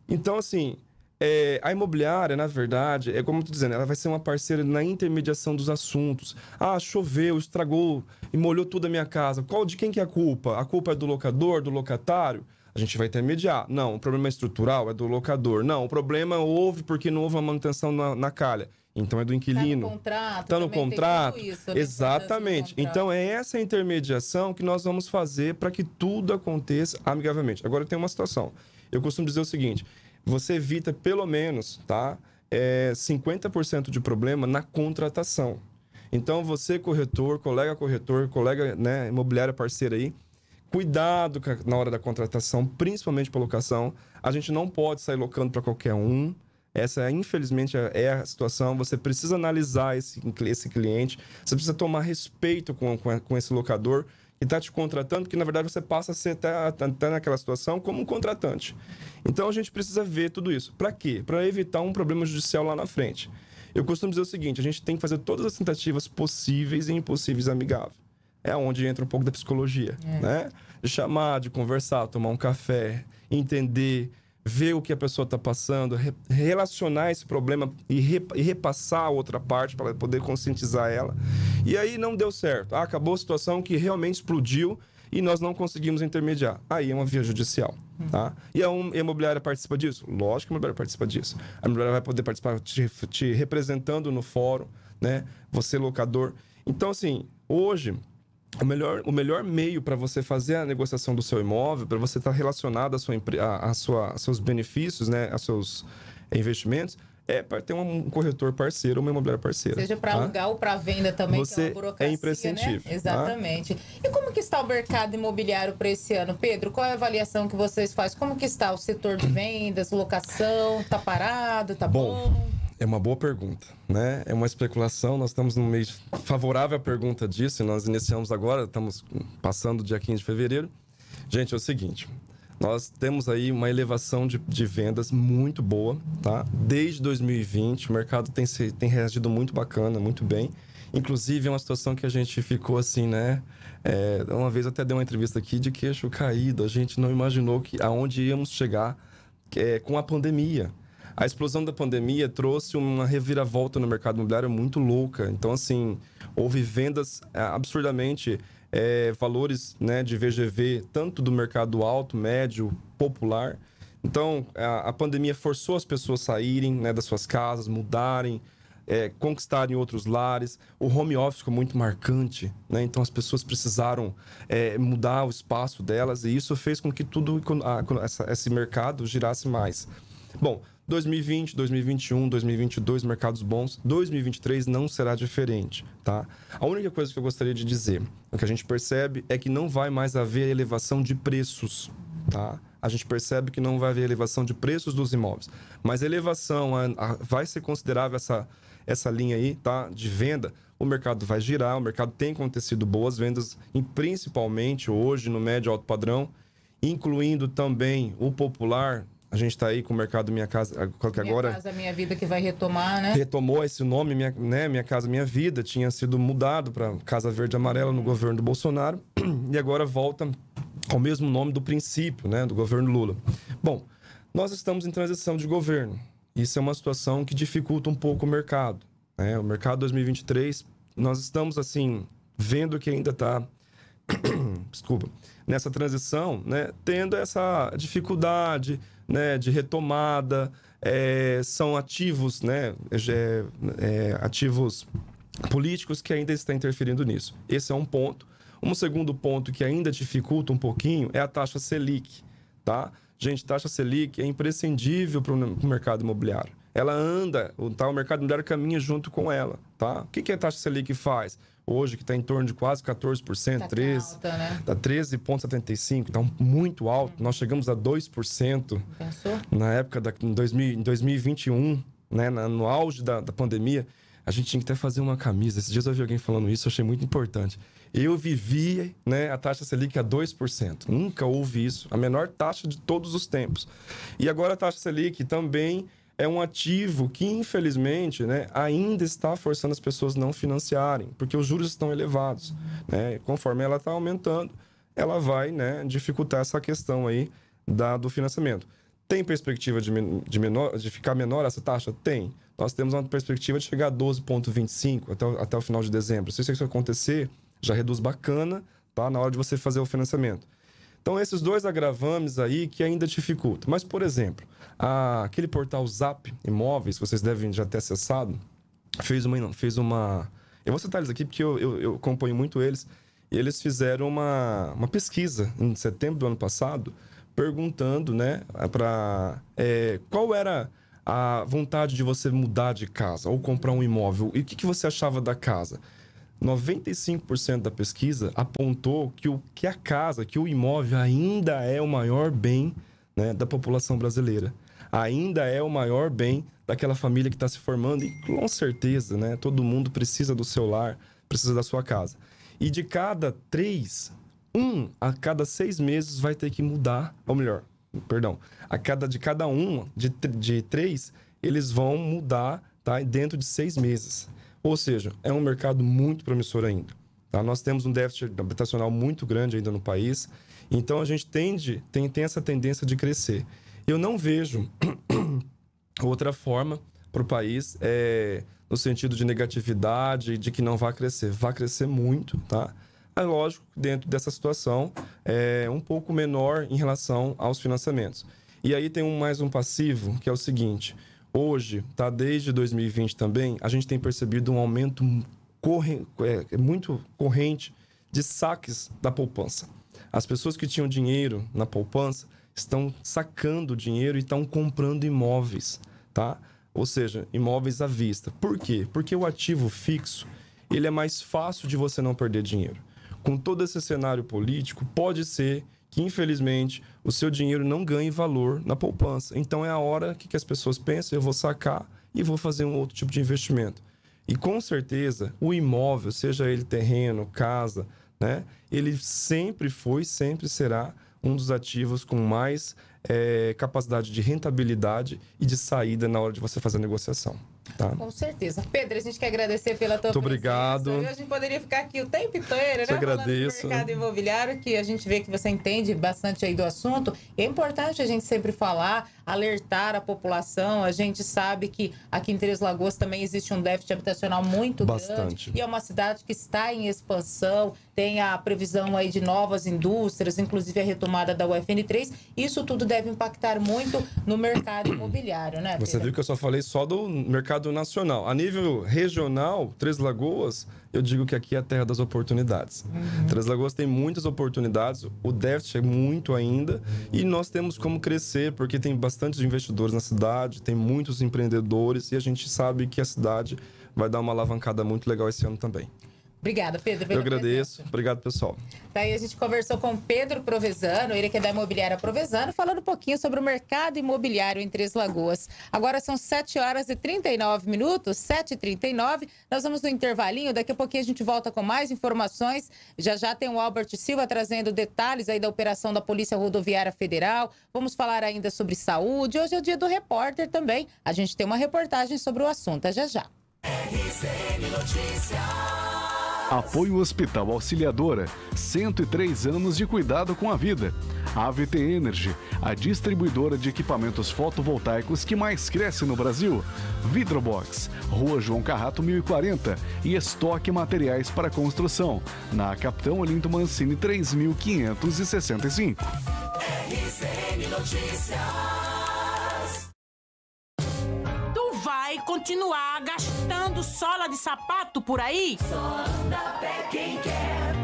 Então, assim, é, a imobiliária, na verdade, é como eu estou dizendo, ela vai ser uma parceira na intermediação dos assuntos. Ah, choveu, estragou e molhou tudo a minha casa. Qual, de quem que é a culpa? A culpa é do locador, do locatário? A gente vai intermediar. Não, o problema é estrutural, é do locador. Não, o problema houve porque não houve uma manutenção na, na calha. Então é do inquilino. Está no contrato. Está no contrato. Isso, exatamente. Contrato. Então é essa intermediação que nós vamos fazer para que tudo aconteça amigavelmente. Agora tem uma situação. Eu costumo dizer o seguinte, você evita pelo menos, tá, é, cinquenta por cento de problema na contratação. Então você, corretor, colega corretor, colega, né, imobiliária parceira aí, cuidado na hora da contratação, principalmente para locação. A gente não pode sair locando para qualquer um. Essa, infelizmente, é a situação. Você precisa analisar esse, esse cliente. Você precisa tomar respeito com, com esse locador que está te contratando, que, na verdade, você passa a ser, até, até naquela situação, como um contratante. Então, a gente precisa ver tudo isso. Para quê? Para evitar um problema judicial lá na frente. Eu costumo dizer o seguinte, a gente tem que fazer todas as tentativas possíveis e impossíveis amigáveis. É onde entra um pouco da psicologia, é. né? De chamar, de conversar, tomar um café, entender, ver o que a pessoa está passando, re relacionar esse problema e, re e repassar a outra parte para poder conscientizar ela. E aí não deu certo. Ah, acabou a situação que realmente explodiu e nós não conseguimos intermediar. Aí é uma via judicial, hum. tá? E a, um, a imobiliária participa disso? Lógico que a imobiliária participa disso. A imobiliária vai poder participar te, te representando no fórum, né? Você locador. Então, assim, hoje... O melhor, o melhor meio para você fazer a negociação do seu imóvel, para você estar relacionado a sua, a, a sua, a seus benefícios, né, a seus investimentos, é para ter um corretor parceiro, uma imobiliária parceira. Seja para tá? alugar ou para venda também, você que é uma burocracia, é imprescindível, né? Exatamente. Tá? E como que está o mercado imobiliário para esse ano, Pedro? Qual é a avaliação que vocês fazem? Como que está o setor de vendas, locação? Está parado? Está bom? bom? É uma boa pergunta, né? É uma especulação, nós estamos no mês favorável à pergunta disso, e nós iniciamos agora, estamos passando o dia quinze de fevereiro. Gente, é o seguinte, nós temos aí uma elevação de, de vendas muito boa, tá? Desde dois mil e vinte, o mercado tem, tem reagido muito bacana, muito bem. Inclusive, é uma situação que a gente ficou assim, né? É, uma vez até dei uma entrevista aqui de queixo caído, a gente não imaginou que, aonde íamos chegar é, com a pandemia. A explosão da pandemia trouxe uma reviravolta no mercado imobiliário muito louca. Então, assim, houve vendas absurdamente, é, valores, né, de V G V, tanto do mercado alto, médio, popular. Então, a, a pandemia forçou as pessoas a saírem, né, das suas casas, mudarem, é, conquistarem outros lares. O home office ficou muito marcante, né? Então, as pessoas precisaram é, mudar o espaço delas e isso fez com que tudo, a, essa, esse mercado girasse mais. Bom... dois mil e vinte, dois mil e vinte e um, dois mil e vinte e dois, mercados bons. dois mil e vinte e três não será diferente, tá? A única coisa que eu gostaria de dizer, o que a gente percebe é que não vai mais haver elevação de preços, tá? A gente percebe que não vai haver elevação de preços dos imóveis, mas a elevação a, a, vai ser considerável essa, essa linha aí, tá, de venda, o mercado vai girar, o mercado tem acontecido boas vendas, e principalmente hoje no médio e alto padrão, incluindo também o popular. A gente está aí com o mercado Minha Casa agora. Minha Casa Minha Vida, que vai retomar, né? Retomou esse nome, minha, né? Minha Casa Minha Vida, tinha sido mudado para Casa Verde e Amarela no governo do Bolsonaro, e agora volta ao mesmo nome do princípio, né? Do governo Lula. Bom, nós estamos em transição de governo. Isso é uma situação que dificulta um pouco o mercado, né? O mercado dois mil e vinte e três, nós estamos, assim, vendo que ainda está... Desculpa. Nessa transição, né? Tendo essa dificuldade... Né, de retomada, é, são ativos, né, é, é, ativos políticos que ainda estão interferindo nisso. Esse é um ponto. Um segundo ponto que ainda dificulta um pouquinho é a taxa Selic. Tá? Gente, taxa Selic é imprescindível para o mercado imobiliário. Ela anda, tá? O mercado imobiliário caminha junto com ela. Tá? O que, que a taxa Selic faz? Hoje, que está em torno de quase quatorze por cento, tá treze por cento, alta, né? Tá treze vírgula setenta e cinco por cento, está muito alto. Hum. Nós chegamos a dois por cento. Pensou? Na época, da, em, dois mil, em dois mil e vinte e um, né? Na, no auge da, da pandemia, a gente tinha que até fazer uma camisa. Esses dias eu vi alguém falando isso, eu achei muito importante. Eu vivi, né, a taxa Selic a dois por cento. Nunca houve isso, a menor taxa de todos os tempos. E agora a taxa Selic também... é um ativo que, infelizmente, né, ainda está forçando as pessoas não financiarem, porque os juros estão elevados. Né? Conforme ela está aumentando, ela vai, né, dificultar essa questão aí da, do financiamento. Tem perspectiva de, de, menor, de ficar menor essa taxa? Tem. Nós temos uma perspectiva de chegar a doze vírgula vinte e cinco até, até o final de dezembro. Se isso acontecer, já reduz bacana, tá, na hora de você fazer o financiamento. Então, esses dois agravames aí que ainda dificultam. Mas, por exemplo, a, aquele portal Zap Imóveis, vocês devem já ter acessado, fez uma... Fez uma eu vou citar eles aqui porque eu, eu, eu acompanho muito eles. E eles fizeram uma, uma pesquisa em setembro do ano passado, perguntando, né, pra, é, qual era a vontade de você mudar de casa ou comprar um imóvel. E o que, que você achava da casa? noventa e cinco por cento da pesquisa apontou que, o, que a casa, que o imóvel ainda é o maior bem, né, da população brasileira. Ainda é o maior bem daquela família que está se formando e, com certeza, né, todo mundo precisa do seu lar, precisa da sua casa. E de cada três, um a cada seis meses vai ter que mudar, ou melhor, perdão, a cada, de cada um, de, de três, eles vão mudar, tá, dentro de seis meses. Ou seja, é um mercado muito promissor ainda. Tá? Nós temos um déficit habitacional muito grande ainda no país, então a gente tende, tem, tem essa tendência de crescer. Eu não vejo outra forma para o país, é, no sentido de negatividade, de que não vai crescer. Vai crescer muito, tá? É lógico que dentro dessa situação é um pouco menor em relação aos financiamentos. E aí tem um, mais um passivo, que é o seguinte... Hoje, tá, desde dois mil e vinte também, a gente tem percebido um aumento corrente, é, muito corrente de saques da poupança. As pessoas que tinham dinheiro na poupança estão sacando dinheiro e estão comprando imóveis, tá? Ou seja, imóveis à vista. Por quê? Porque o ativo fixo, ele é mais fácil de você não perder dinheiro. Com todo esse cenário político, pode ser... que, infelizmente, o seu dinheiro não ganha valor na poupança. Então, é a hora que, que as pessoas pensam, eu vou sacar e vou fazer um outro tipo de investimento. E, com certeza, o imóvel, seja ele terreno, casa, né, ele sempre foi, sempre será um dos ativos com mais é, capacidade de rentabilidade e de saída na hora de você fazer a negociação. Tá. Com certeza. Pedro, a gente quer agradecer pela tua presença. Muito obrigado. Presença. A gente poderia ficar aqui o tempo inteiro, né? Eu agradeço. Falando do mercado imobiliário, que a gente vê que você entende bastante aí do assunto. É importante a gente sempre falar, alertar a população. A gente sabe que aqui em Três Lagoas também existe um déficit habitacional muito bastante grande. E é uma cidade que está em expansão, tem a previsão aí de novas indústrias, inclusive a retomada da U F N três. Isso tudo deve impactar muito no mercado imobiliário, né, Pedro? Você viu que eu só falei só do mercado nacional. A nível regional, Três Lagoas, eu digo que aqui é a terra das oportunidades. Uhum. Três Lagoas tem muitas oportunidades, o déficit é muito ainda, e nós temos como crescer, porque tem bastantes investidores na cidade, tem muitos empreendedores, e a gente sabe que a cidade vai dar uma alavancada muito legal esse ano também. Obrigada, Pedro. Eu agradeço. Presente. Obrigado, pessoal. Daí a gente conversou com Pedro Provenzano, ele que é da Imobiliária Provenzano, falando um pouquinho sobre o mercado imobiliário em Três Lagoas. Agora são sete horas e trinta e nove minutos, sete e trinta e nove. Nós vamos no intervalinho, daqui a pouquinho a gente volta com mais informações. Já já tem o Albert Silva trazendo detalhes aí da operação da Polícia Rodoviária Federal. Vamos falar ainda sobre saúde. Hoje é o dia do repórter também. A gente tem uma reportagem sobre o assunto. É já já. R C N Notícias. Apoio Hospital Auxiliadora, cento e três anos de cuidado com a vida. A AVT Energy, a distribuidora de equipamentos fotovoltaicos que mais cresce no Brasil. Vidrobox, Rua João Carrato mil e quarenta e estoque materiais para construção, na Capitão Olinto Mancini três mil quinhentos e sessenta e cinco. R C N Notícias. Tu vai continuar gastando sola de sapato por aí? Só anda a pé quem quer.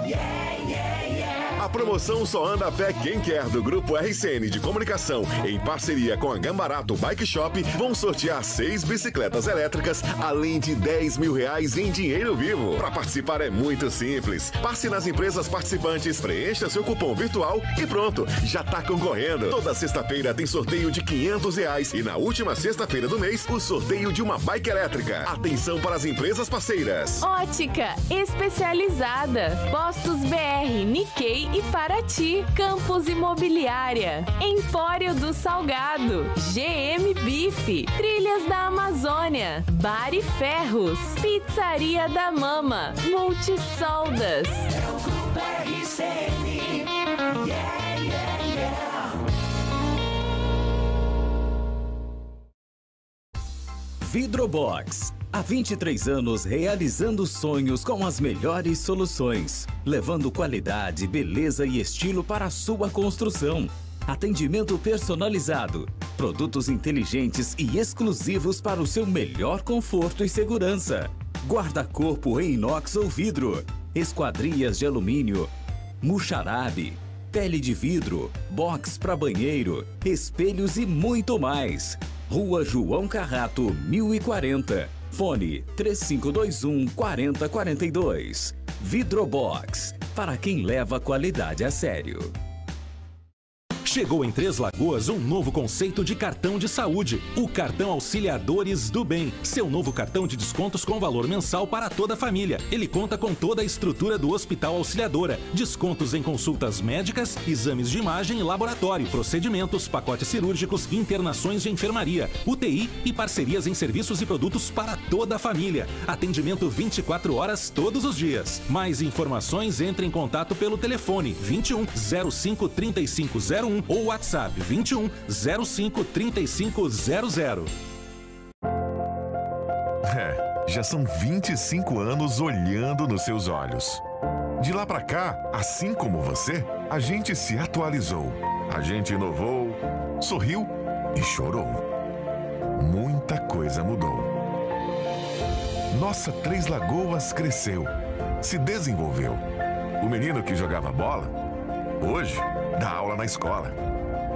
Yeah, yeah, yeah. A promoção Só Anda a Pé Quem Quer do Grupo R C N de Comunicação, em parceria com a Gambarato Bike Shop, vão sortear seis bicicletas elétricas, além de dez mil reais em dinheiro vivo. Para participar é muito simples. Passe nas empresas participantes, preencha seu cupom virtual e pronto, já tá concorrendo. Toda sexta-feira tem sorteio de quinhentos reais e na última sexta-feira do mês, o sorteio de uma bike elétrica. Atenção para as empresas parceiras. Ótica especializada. Postos B R, Nikkei e Paraty, Campos Imobiliária, Empório do Salgado, G M Bife, Trilhas da Amazônia, Bar e Ferros, Pizzaria da Mama, Multisoldas. É o Grupo R C N. Yeah, yeah, yeah. Vidrobox. Há vinte e três anos realizando sonhos com as melhores soluções, levando qualidade, beleza e estilo para a sua construção. Atendimento personalizado, produtos inteligentes e exclusivos para o seu melhor conforto e segurança. Guarda-corpo em inox ou vidro, esquadrias de alumínio, muxarabe, pele de vidro, box para banheiro, espelhos e muito mais. Rua João Carrato, mil e quarenta. Fone três cinco dois um, quatro zero quatro dois. Vidrobox, para quem leva qualidade a sério. Chegou em Três Lagoas um novo conceito de cartão de saúde, o Cartão Auxiliadores do Bem. Seu novo cartão de descontos com valor mensal para toda a família. Ele conta com toda a estrutura do Hospital Auxiliadora. Descontos em consultas médicas, exames de imagem e laboratório, procedimentos, pacotes cirúrgicos, internações de enfermaria, U T I e parcerias em serviços e produtos para toda a família. Atendimento vinte e quatro horas todos os dias. Mais informações, entre em contato pelo telefone vinte e um, zero cinco, três cinco zero um ou WhatsApp vinte e um, zero cinco, três cinco zero zero. É, já são vinte e cinco anos olhando nos seus olhos. De lá pra cá, assim como você, a gente se atualizou, a gente inovou, sorriu e chorou. Muita coisa mudou. Nossa Três Lagoas cresceu, se desenvolveu. O menino que jogava bola, hoje dá aula na escola.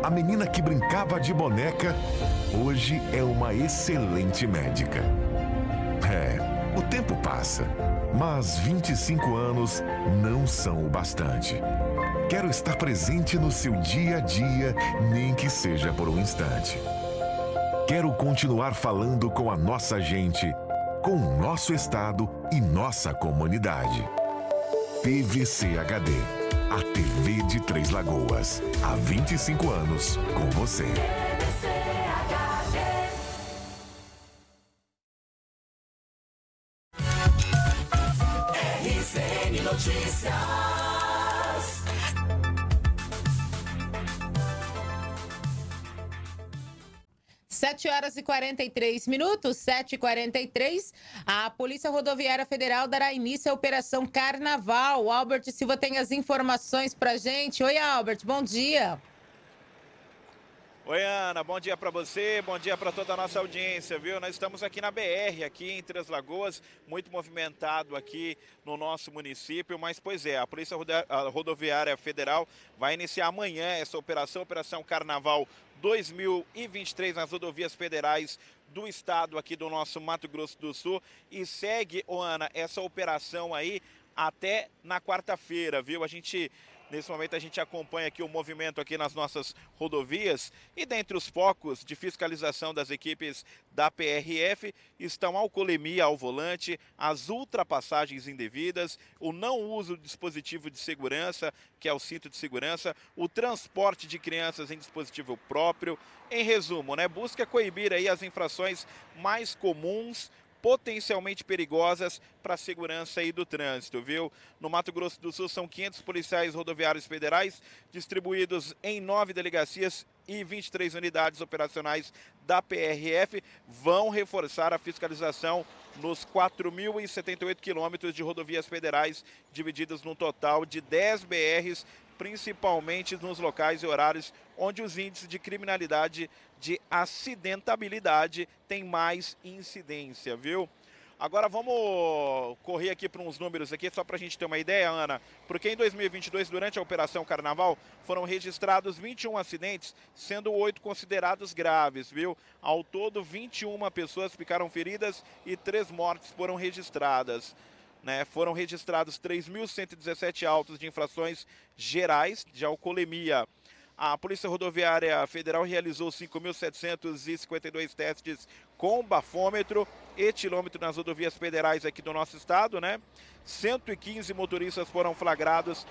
A menina que brincava de boneca, hoje é uma excelente médica. É, o tempo passa, mas vinte e cinco anos não são o bastante. Quero estar presente no seu dia a dia, nem que seja por um instante. Quero continuar falando com a nossa gente, com o nosso estado e nossa comunidade. T V C H D. A T V de Três Lagoas, há vinte e cinco anos, com você. R C N Notícias. sete horas e quarenta e três minutos, sete e quarenta e três. A Polícia Rodoviária Federal dará início à Operação Carnaval. O Albert Silva tem as informações pra gente. Oi, Albert, bom dia. Oi, Ana, bom dia para você, bom dia para toda a nossa audiência, viu? Nós estamos aqui na B R, aqui em Três Lagoas, muito movimentado aqui no nosso município, mas, pois é, a Polícia Rodoviária Federal vai iniciar amanhã essa operação, Operação Carnaval dois mil e vinte e três nas rodovias federais do estado aqui do nosso Mato Grosso do Sul, e segue, ô, Ana, essa operação aí até na quarta-feira, viu? A gente... Nesse momento a gente acompanha aqui o movimento aqui nas nossas rodovias e dentre os focos de fiscalização das equipes da P R F estão a alcoolemia ao volante, as ultrapassagens indevidas, o não uso do dispositivo de segurança, que é o cinto de segurança, o transporte de crianças em dispositivo próprio. Em resumo, né, busca coibir aí as infrações mais comuns, potencialmente perigosas para a segurança aí do trânsito, viu? No Mato Grosso do Sul são quinhentos policiais rodoviários federais distribuídos em nove delegacias e vinte e três unidades operacionais da P R F vão reforçar a fiscalização nos quatro mil e setenta e oito quilômetros de rodovias federais divididas num total de dez B Rs, principalmente nos locais e horários onde os índices de criminalidade de acidentabilidade têm mais incidência, viu? Agora vamos correr aqui para uns números aqui, só para a gente ter uma ideia, Ana, porque em dois mil e vinte e dois, durante a Operação Carnaval, foram registrados vinte e um acidentes, sendo oito considerados graves, viu? Ao todo, vinte e uma pessoas ficaram feridas e três mortes foram registradas. Né, foram registrados três mil cento e dezessete autos de infrações gerais de alcoolemia. A Polícia Rodoviária Federal realizou cinco mil setecentos e cinquenta e dois testes com bafômetro, etilômetro nas rodovias federais aqui do nosso estado, né? cento e quinze motoristas foram flagrados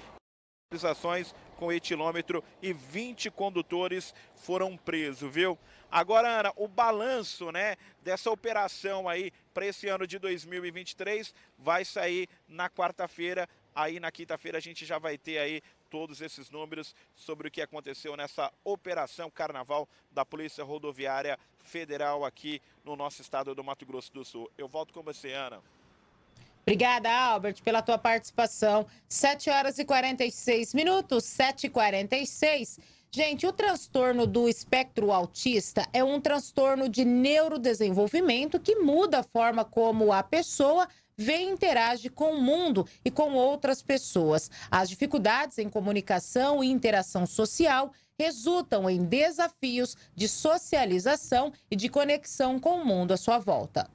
em realizações com etilômetro e vinte condutores foram presos, viu? Agora, Ana, o balanço, né, dessa operação aí para esse ano de dois mil e vinte e três vai sair na quarta-feira. Aí na quinta-feira a gente já vai ter aí todos esses números sobre o que aconteceu nessa Operação Carnaval da Polícia Rodoviária Federal aqui no nosso estado do Mato Grosso do Sul. Eu volto com você, Ana. Obrigada, Albert, pela tua participação. sete horas e quarenta e seis minutos, sete e quarenta e seis. Gente, o transtorno do espectro autista é um transtorno de neurodesenvolvimento que muda a forma como a pessoa vê e interage com o mundo e com outras pessoas. As dificuldades em comunicação e interação social resultam em desafios de socialização e de conexão com o mundo à sua volta.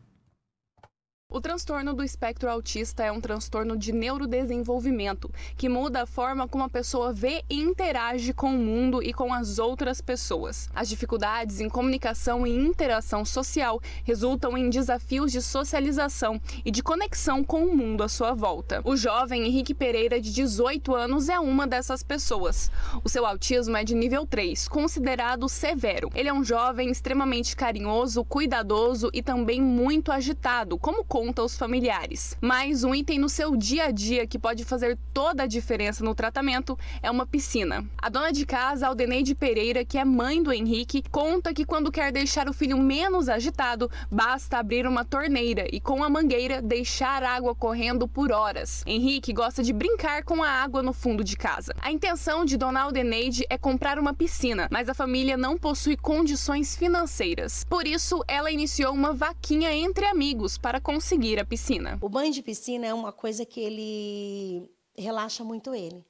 O transtorno do espectro autista é um transtorno de neurodesenvolvimento, que muda a forma como a pessoa vê e interage com o mundo e com as outras pessoas. As dificuldades em comunicação e interação social resultam em desafios de socialização e de conexão com o mundo à sua volta. O jovem Henrique Pereira, de dezoito anos, é uma dessas pessoas. O seu autismo é de nível três, considerado severo. Ele é um jovem extremamente carinhoso, cuidadoso e também muito agitado, como conta aos familiares. Mas um item no seu dia a dia que pode fazer toda a diferença no tratamento é uma piscina. A dona de casa, Aldeneide Pereira, que é mãe do Henrique, conta que quando quer deixar o filho menos agitado, basta abrir uma torneira e com a mangueira deixar a água correndo por horas. Henrique gosta de brincar com a água no fundo de casa. A intenção de dona Aldeneide é comprar uma piscina, mas a família não possui condições financeiras. Por isso, ela iniciou uma vaquinha entre amigos para conseguir seguir a piscina. O banho de piscina é uma coisa que ele relaxa muito ele.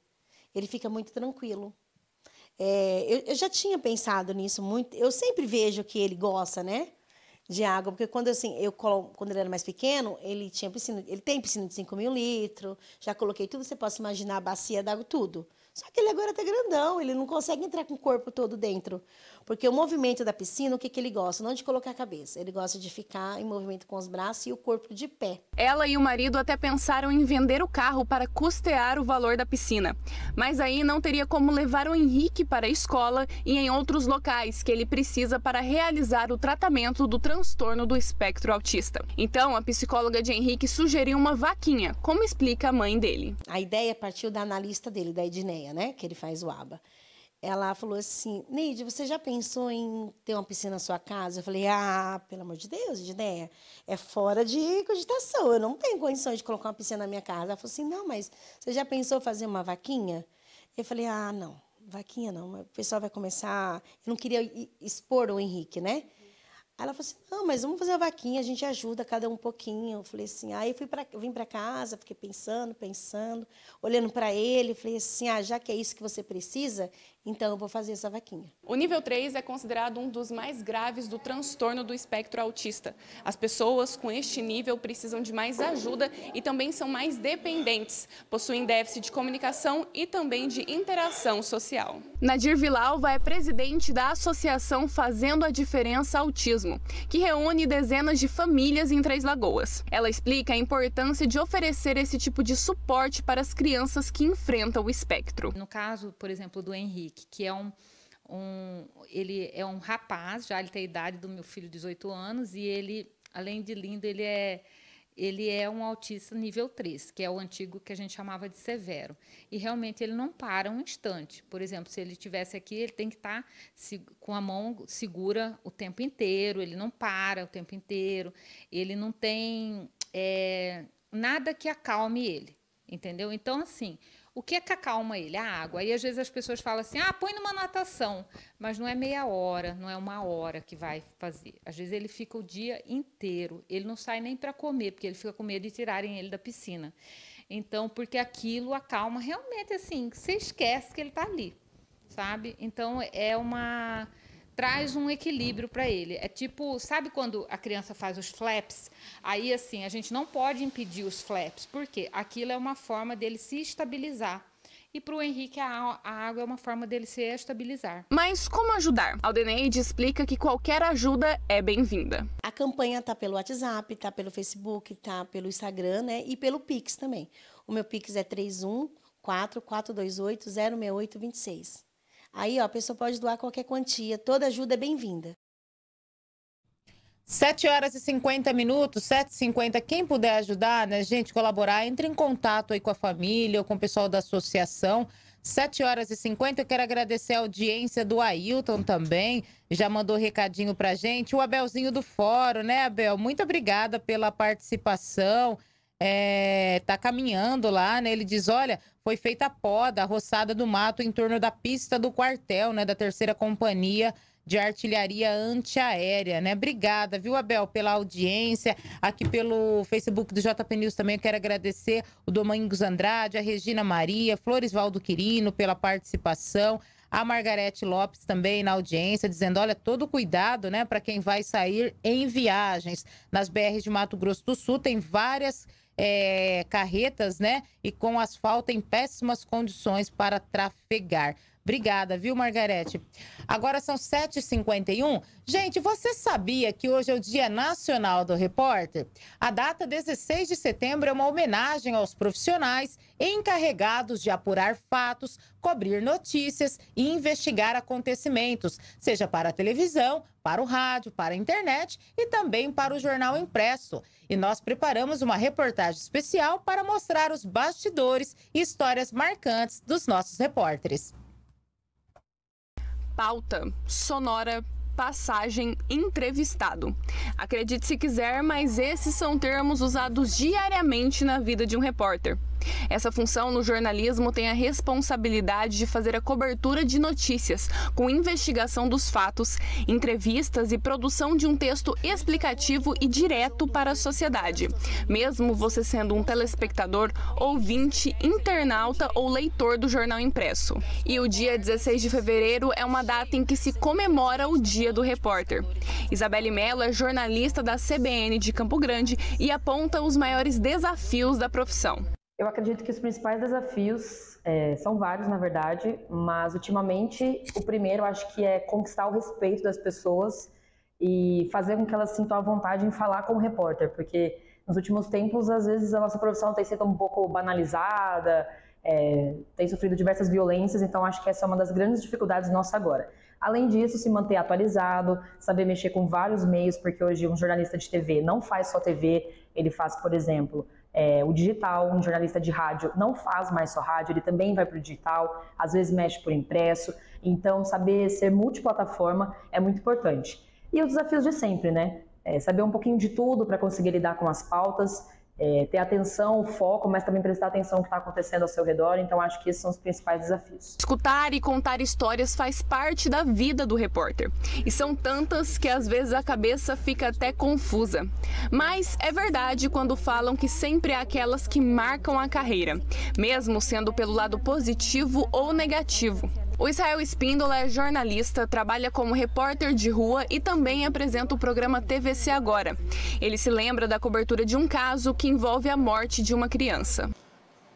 Ele fica muito tranquilo. É, eu, eu já tinha pensado nisso muito. Eu sempre vejo que ele gosta, né, de água, porque quando assim, eu quando ele era mais pequeno, ele tinha piscina, ele tem piscina de cinco mil litros. Já coloquei tudo, você pode imaginar a bacia d'água, tudo. Só que ele agora tá grandão, ele não consegue entrar com o corpo todo dentro. Porque o movimento da piscina, o que, que ele gosta? Não de colocar a cabeça, ele gosta de ficar em movimento com os braços e o corpo de pé. Ela e o marido até pensaram em vender o carro para custear o valor da piscina. Mas aí não teria como levar o Henrique para a escola e em outros locais que ele precisa para realizar o tratamento do transtorno do espectro autista. Então, a psicóloga de Henrique sugeriu uma vaquinha, como explica a mãe dele. A ideia partiu da analista dele, da Edneia, né, que ele faz o A B A. Ela falou assim: Neide, você já pensou em ter uma piscina na sua casa? Eu falei: ah, pelo amor de Deus, Edneia, é fora de cogitação, eu não tenho condições de colocar uma piscina na minha casa. Ela falou assim: não, mas você já pensou fazer uma vaquinha? Eu falei: ah, não, vaquinha não, o pessoal vai começar... Eu não queria expor o Henrique, né? Aí ela falou assim, não, mas vamos fazer a vaquinha, a gente ajuda cada um um pouquinho. Eu falei assim, aí fui pra, vim para casa, fiquei pensando, pensando, olhando para ele, falei assim, ah, já que é isso que você precisa, então eu vou fazer essa vaquinha. O nível três é considerado um dos mais graves do transtorno do espectro autista. As pessoas com este nível precisam de mais ajuda e também são mais dependentes, possuem déficit de comunicação e também de interação social. Nadir Vilalva é presidente da Associação Fazendo a Diferença Autismo, que reúne dezenas de famílias em Três Lagoas. Ela explica a importância de oferecer esse tipo de suporte para as crianças que enfrentam o espectro. No caso, por exemplo, do Henrique, que é um, um, ele é um rapaz, já ele tem a idade do meu filho, dezoito anos, e ele, além de lindo, ele é, ele é um autista nível três, que é o antigo que a gente chamava de severo. E realmente ele não para um instante. Por exemplo, se ele estivesse aqui, ele tem que estar com a mão segura o tempo inteiro, ele não para o tempo inteiro, ele não tem é, nada que acalme ele, entendeu? Então, assim... O que é que acalma ele? A água. Aí, às vezes, as pessoas falam assim, ah, põe numa natação. Mas não é meia hora, não é uma hora que vai fazer. Às vezes, ele fica o dia inteiro. Ele não sai nem para comer, porque ele fica com medo de tirarem ele da piscina. Então, porque aquilo acalma realmente, assim, você esquece que ele está ali, sabe? Então, é uma... traz um equilíbrio para ele. É tipo, sabe quando a criança faz os flaps? Aí, assim, a gente não pode impedir os flaps, porque aquilo é uma forma dele se estabilizar. E para o Henrique, a água é uma forma dele se estabilizar. Mas como ajudar? Aldeneide explica que qualquer ajuda é bem-vinda. A campanha está pelo WhatsApp, está pelo Facebook, está pelo Instagram, né? E pelo Pix também. O meu Pix é três um quatro, quatro dois oito, zero seis oito dois seis. Aí, ó, a pessoa pode doar qualquer quantia, toda ajuda é bem-vinda. sete horas e cinquenta minutos, sete e cinquenta, quem puder ajudar, né, gente, colaborar, entre em contato aí com a família ou com o pessoal da associação. sete horas e cinquenta, eu quero agradecer a audiência do Ailton também, já mandou recadinho pra gente. O Abelzinho do Fórum, né, Abel? Muito obrigada pela participação. É, tá caminhando lá, né? Ele diz, olha, foi feita a poda, a roçada do mato em torno da pista do quartel, né? Da terceira companhia de artilharia antiaérea, né? Obrigada, viu, Abel, pela audiência. Aqui pelo Facebook do J P News também eu quero agradecer o Domingos Andrade, a Regina Maria, Floresvaldo Quirino pela participação. A Margarete Lopes também na audiência, dizendo, olha, todo cuidado, né? Para quem vai sair em viagens. Nas B Rs de Mato Grosso do Sul tem várias... É, carretas, né? E com asfalto em péssimas condições para trafegar. Obrigada, viu, Margarete? Agora são sete e cinquenta e um. Gente, você sabia que hoje é o Dia Nacional do Repórter? A data dezesseis de setembro é uma homenagem aos profissionais encarregados de apurar fatos, cobrir notícias e investigar acontecimentos, seja para a televisão, para o rádio, para a internet e também para o jornal impresso. E nós preparamos uma reportagem especial para mostrar os bastidores e histórias marcantes dos nossos repórteres. Pauta, sonora, passagem, entrevistado. Acredite se quiser, mas esses são termos usados diariamente na vida de um repórter. Essa função no jornalismo tem a responsabilidade de fazer a cobertura de notícias, com investigação dos fatos, entrevistas e produção de um texto explicativo e direto para a sociedade. Mesmo você sendo um telespectador, ouvinte, internauta ou leitor do jornal impresso. E o dia dezesseis de fevereiro é uma data em que se comemora o Dia do Repórter. Isabelle Mello é jornalista da C B N de Campo Grande e aponta os maiores desafios da profissão. Eu acredito que os principais desafios, é, são vários, na verdade, mas ultimamente o primeiro acho que é conquistar o respeito das pessoas e fazer com que elas sintam a vontade em falar como repórter, porque nos últimos tempos, às vezes, a nossa profissão tem sido um pouco banalizada, é, tem sofrido diversas violências, então acho que essa é uma das grandes dificuldades nossa agora. Além disso, se manter atualizado, saber mexer com vários meios, porque hoje um jornalista de T V não faz só T V, ele faz, por exemplo... É, o digital, um jornalista de rádio não faz mais só rádio, ele também vai para o digital, às vezes mexe por impresso, então saber ser multiplataforma é muito importante. E os desafios de sempre, né? É, saber um pouquinho de tudo para conseguir lidar com as pautas, é, ter atenção, foco, mas também prestar atenção no que está acontecendo ao seu redor. Então acho que esses são os principais desafios. Escutar e contar histórias faz parte da vida do repórter. E são tantas que às vezes a cabeça fica até confusa. Mas é verdade quando falam que sempre há aquelas que marcam a carreira, mesmo sendo pelo lado positivo ou negativo. O Isael Espíndola é jornalista, trabalha como repórter de rua e também apresenta o programa T V C Agora. Ele se lembra da cobertura de um caso que envolve a morte de uma criança.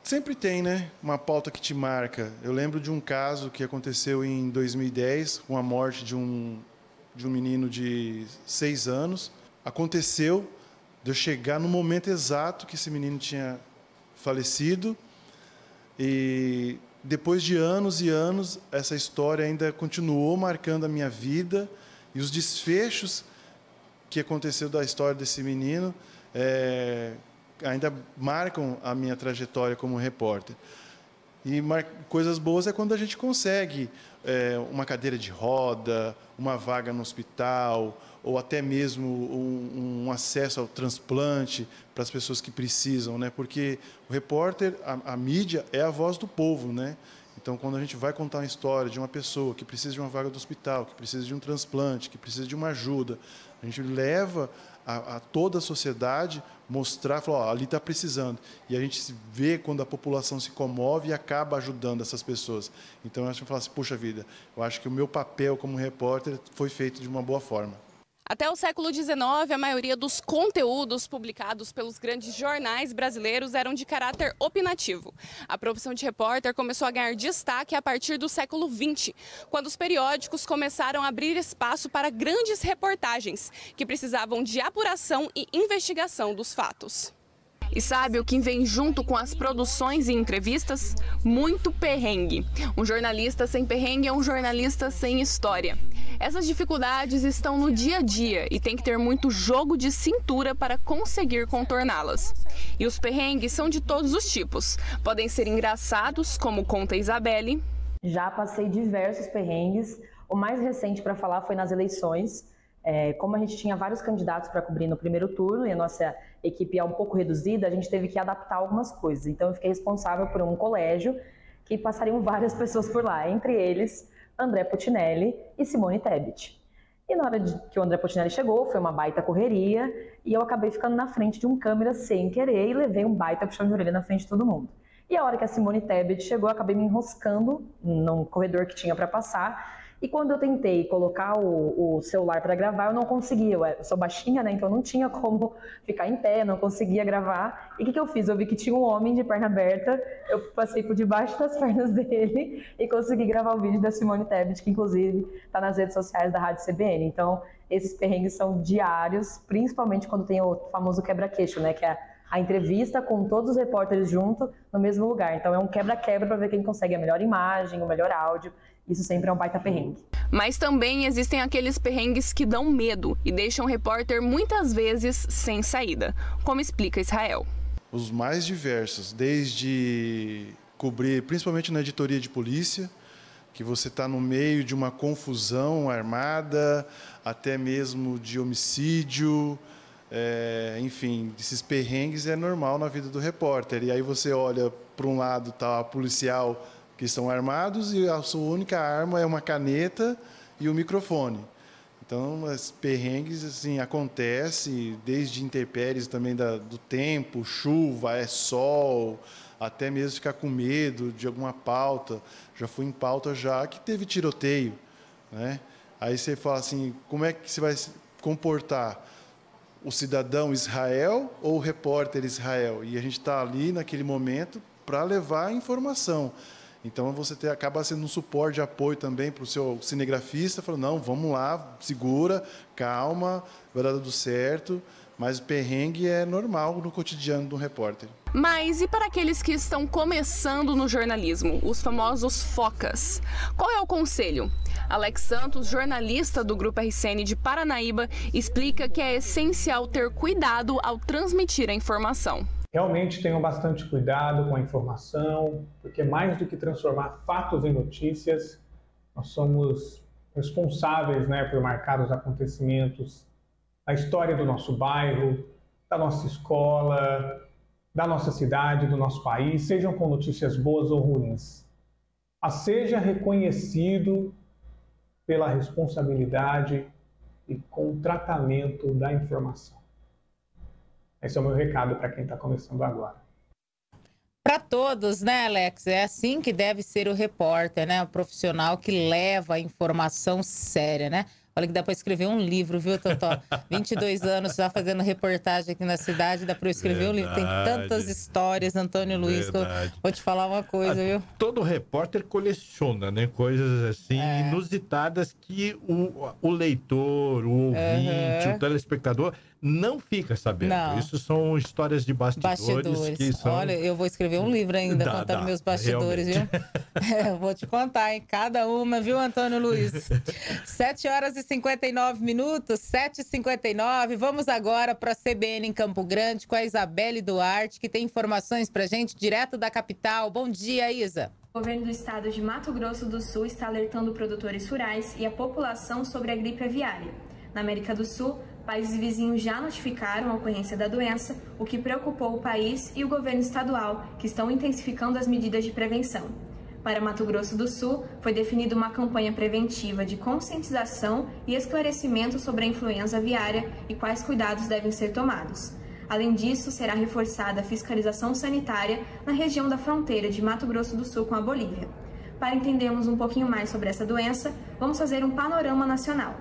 Sempre tem, né? Uma pauta que te marca. Eu lembro de um caso que aconteceu em dois mil e dez, com a morte de um, de um menino de seis anos. Aconteceu de eu chegar no momento exato que esse menino tinha falecido e... Depois de anos e anos, essa história ainda continuou marcando a minha vida e os desfechos que aconteceu da história desse menino é, ainda marcam a minha trajetória como repórter. E coisas boas é quando a gente consegue é, uma cadeira de roda, uma vaga no hospital, ou até mesmo um, um acesso ao transplante para as pessoas que precisam, né? Porque o repórter, a, a mídia, é a voz do povo, né? Então, quando a gente vai contar uma história de uma pessoa que precisa de uma vaga do hospital, que precisa de um transplante, que precisa de uma ajuda, a gente leva a, a toda a sociedade mostrar, falar, ó, ali está precisando. E a gente vê quando a população se comove e acaba ajudando essas pessoas. Então, eu acho que eu falo assim, puxa vida, eu acho que o meu papel como repórter foi feito de uma boa forma. Até o século dezenove, a maioria dos conteúdos publicados pelos grandes jornais brasileiros eram de caráter opinativo. A profissão de repórter começou a ganhar destaque a partir do século vinte, quando os periódicos começaram a abrir espaço para grandes reportagens, que precisavam de apuração e investigação dos fatos. E sabe o que vem junto com as produções e entrevistas? Muito perrengue. Um jornalista sem perrengue é um jornalista sem história. Essas dificuldades estão no dia a dia e tem que ter muito jogo de cintura para conseguir contorná-las. E os perrengues são de todos os tipos. Podem ser engraçados, como conta a Isabelle. Já passei diversos perrengues. O mais recente para falar foi nas eleições. É, como a gente tinha vários candidatos para cobrir no primeiro turno e a nossa equipe é um pouco reduzida, a gente teve que adaptar algumas coisas. Então, eu fiquei responsável por um colégio que passariam várias pessoas por lá, entre eles André Putinelli e Simone Tebet. E na hora de, que o André Putinelli chegou, foi uma baita correria e eu acabei ficando na frente de um câmera sem querer e levei um baita puxão de orelha na frente de todo mundo. E a hora que a Simone Tebet chegou, eu acabei me enroscando num corredor que tinha para passar. E quando eu tentei colocar o, o celular para gravar, eu não conseguia. Eu sou baixinha, né? Então não tinha como ficar em pé, não conseguia gravar. E o que, que eu fiz? Eu vi que tinha um homem de perna aberta, eu passei por debaixo das pernas dele e consegui gravar o vídeo da Simone Tebet, que inclusive está nas redes sociais da Rádio C B N. Então esses perrengues são diários, principalmente quando tem o famoso quebra-queixo, né? Que é a entrevista com todos os repórteres junto no mesmo lugar. Então é um quebra-quebra para ver quem consegue a melhor imagem, o melhor áudio. Isso sempre é um baita perrengue. Mas também existem aqueles perrengues que dão medo e deixam o repórter muitas vezes sem saída, como explica Israel. Os mais diversos, desde cobrir, principalmente na editoria de polícia, que você está no meio de uma confusão armada, até mesmo de homicídio, é, enfim, esses perrengues é normal na vida do repórter. E aí você olha para um lado, tá, a policial... que estão armados e a sua única arma é uma caneta e o microfone. Então, as perrengues assim, acontecem desde intempéries também da, do tempo, chuva, é sol, até mesmo ficar com medo de alguma pauta. Já fui em pauta já que teve tiroteio, né? Aí você fala assim, como é que você vai se comportar? O cidadão Israel ou o repórter Israel? E a gente está ali naquele momento para levar a informação. Então, você tem, acaba sendo um suporte de apoio também para o seu cinegrafista, falando, não, vamos lá, segura, calma, vai dar tudo certo, mas o perrengue é normal no cotidiano do repórter. Mas e para aqueles que estão começando no jornalismo, os famosos focas? Qual é o conselho? Alex Santos, jornalista do Grupo R C N de Paranaíba, explica que é essencial ter cuidado ao transmitir a informação. Realmente tenham bastante cuidado com a informação, porque mais do que transformar fatos em notícias, nós somos responsáveis, né, por marcar os acontecimentos, a história do nosso bairro, da nossa escola, da nossa cidade, do nosso país, sejam com notícias boas ou ruins. A seja reconhecido pela responsabilidade e com o tratamento da informação. Esse é o meu recado para quem está começando agora. Para todos, né, Alex? É assim que deve ser o repórter, né? O profissional que leva a informação séria, né? Olha que dá para escrever um livro, viu, Totó? vinte e dois anos já fazendo reportagem aqui na cidade, dá para eu escrever Verdade. um livro. Tem tantas histórias, Antônio Luiz, que eu vou te falar uma coisa, viu? Todo repórter coleciona, né? Coisas assim é. inusitadas que o, o leitor, o ouvinte, uhum. o telespectador não fica sabendo. Não. Isso são histórias de bastidores. bastidores. Que são... Olha, eu vou escrever um livro ainda, dá, contando dá, meus bastidores, realmente. viu? É, eu vou te contar, hein? Cada uma, viu, Antônio Luiz? sete horas e cinquenta e nove minutos, sete e cinquenta e nove. Vamos agora para a C B N em Campo Grande com a Isabelle Duarte, que tem informações para a gente direto da capital. Bom dia, Isa. O governo do estado de Mato Grosso do Sul está alertando produtores rurais e a população sobre a gripe aviária. Na América do Sul, países vizinhos já notificaram a ocorrência da doença, o que preocupou o país e o governo estadual, que estão intensificando as medidas de prevenção. Para Mato Grosso do Sul, foi definida uma campanha preventiva de conscientização e esclarecimento sobre a influenza aviária e quais cuidados devem ser tomados. Além disso, será reforçada a fiscalização sanitária na região da fronteira de Mato Grosso do Sul com a Bolívia. Para entendermos um pouquinho mais sobre essa doença, vamos fazer um panorama nacional.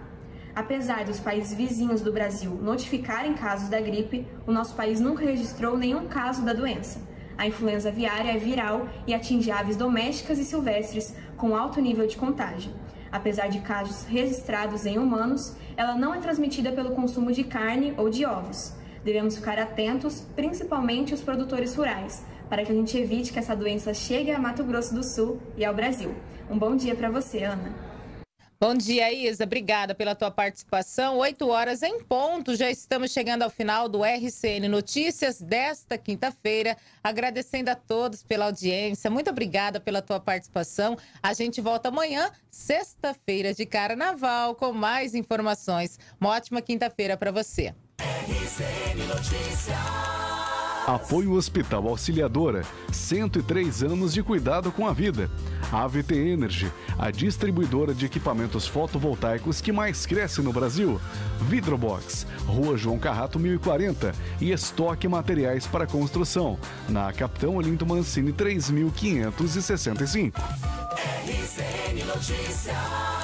Apesar dos países vizinhos do Brasil notificarem casos da gripe, o nosso país nunca registrou nenhum caso da doença. A influenza aviária é viral e atinge aves domésticas e silvestres com alto nível de contágio. Apesar de casos registrados em humanos, ela não é transmitida pelo consumo de carne ou de ovos. Devemos ficar atentos, principalmente os produtores rurais, para que a gente evite que essa doença chegue a Mato Grosso do Sul e ao Brasil. Um bom dia para você, Ana. Bom dia, Isa. Obrigada pela tua participação. oito horas em ponto. Já estamos chegando ao final do R C N Notícias desta quinta-feira. Agradecendo a todos pela audiência. Muito obrigada pela tua participação. A gente volta amanhã, sexta-feira de Carnaval, com mais informações. Uma ótima quinta-feira para você. R C N Notícias. Apoio Hospital Auxiliadora, cento e três anos de cuidado com a vida. A AVT Energy, a distribuidora de equipamentos fotovoltaicos que mais cresce no Brasil. Vidrobox, Rua João Carrato mil e quarenta e estoque materiais para construção, na Capitão Olinto Mancini três mil quinhentos e sessenta e cinco. R C N Notícias.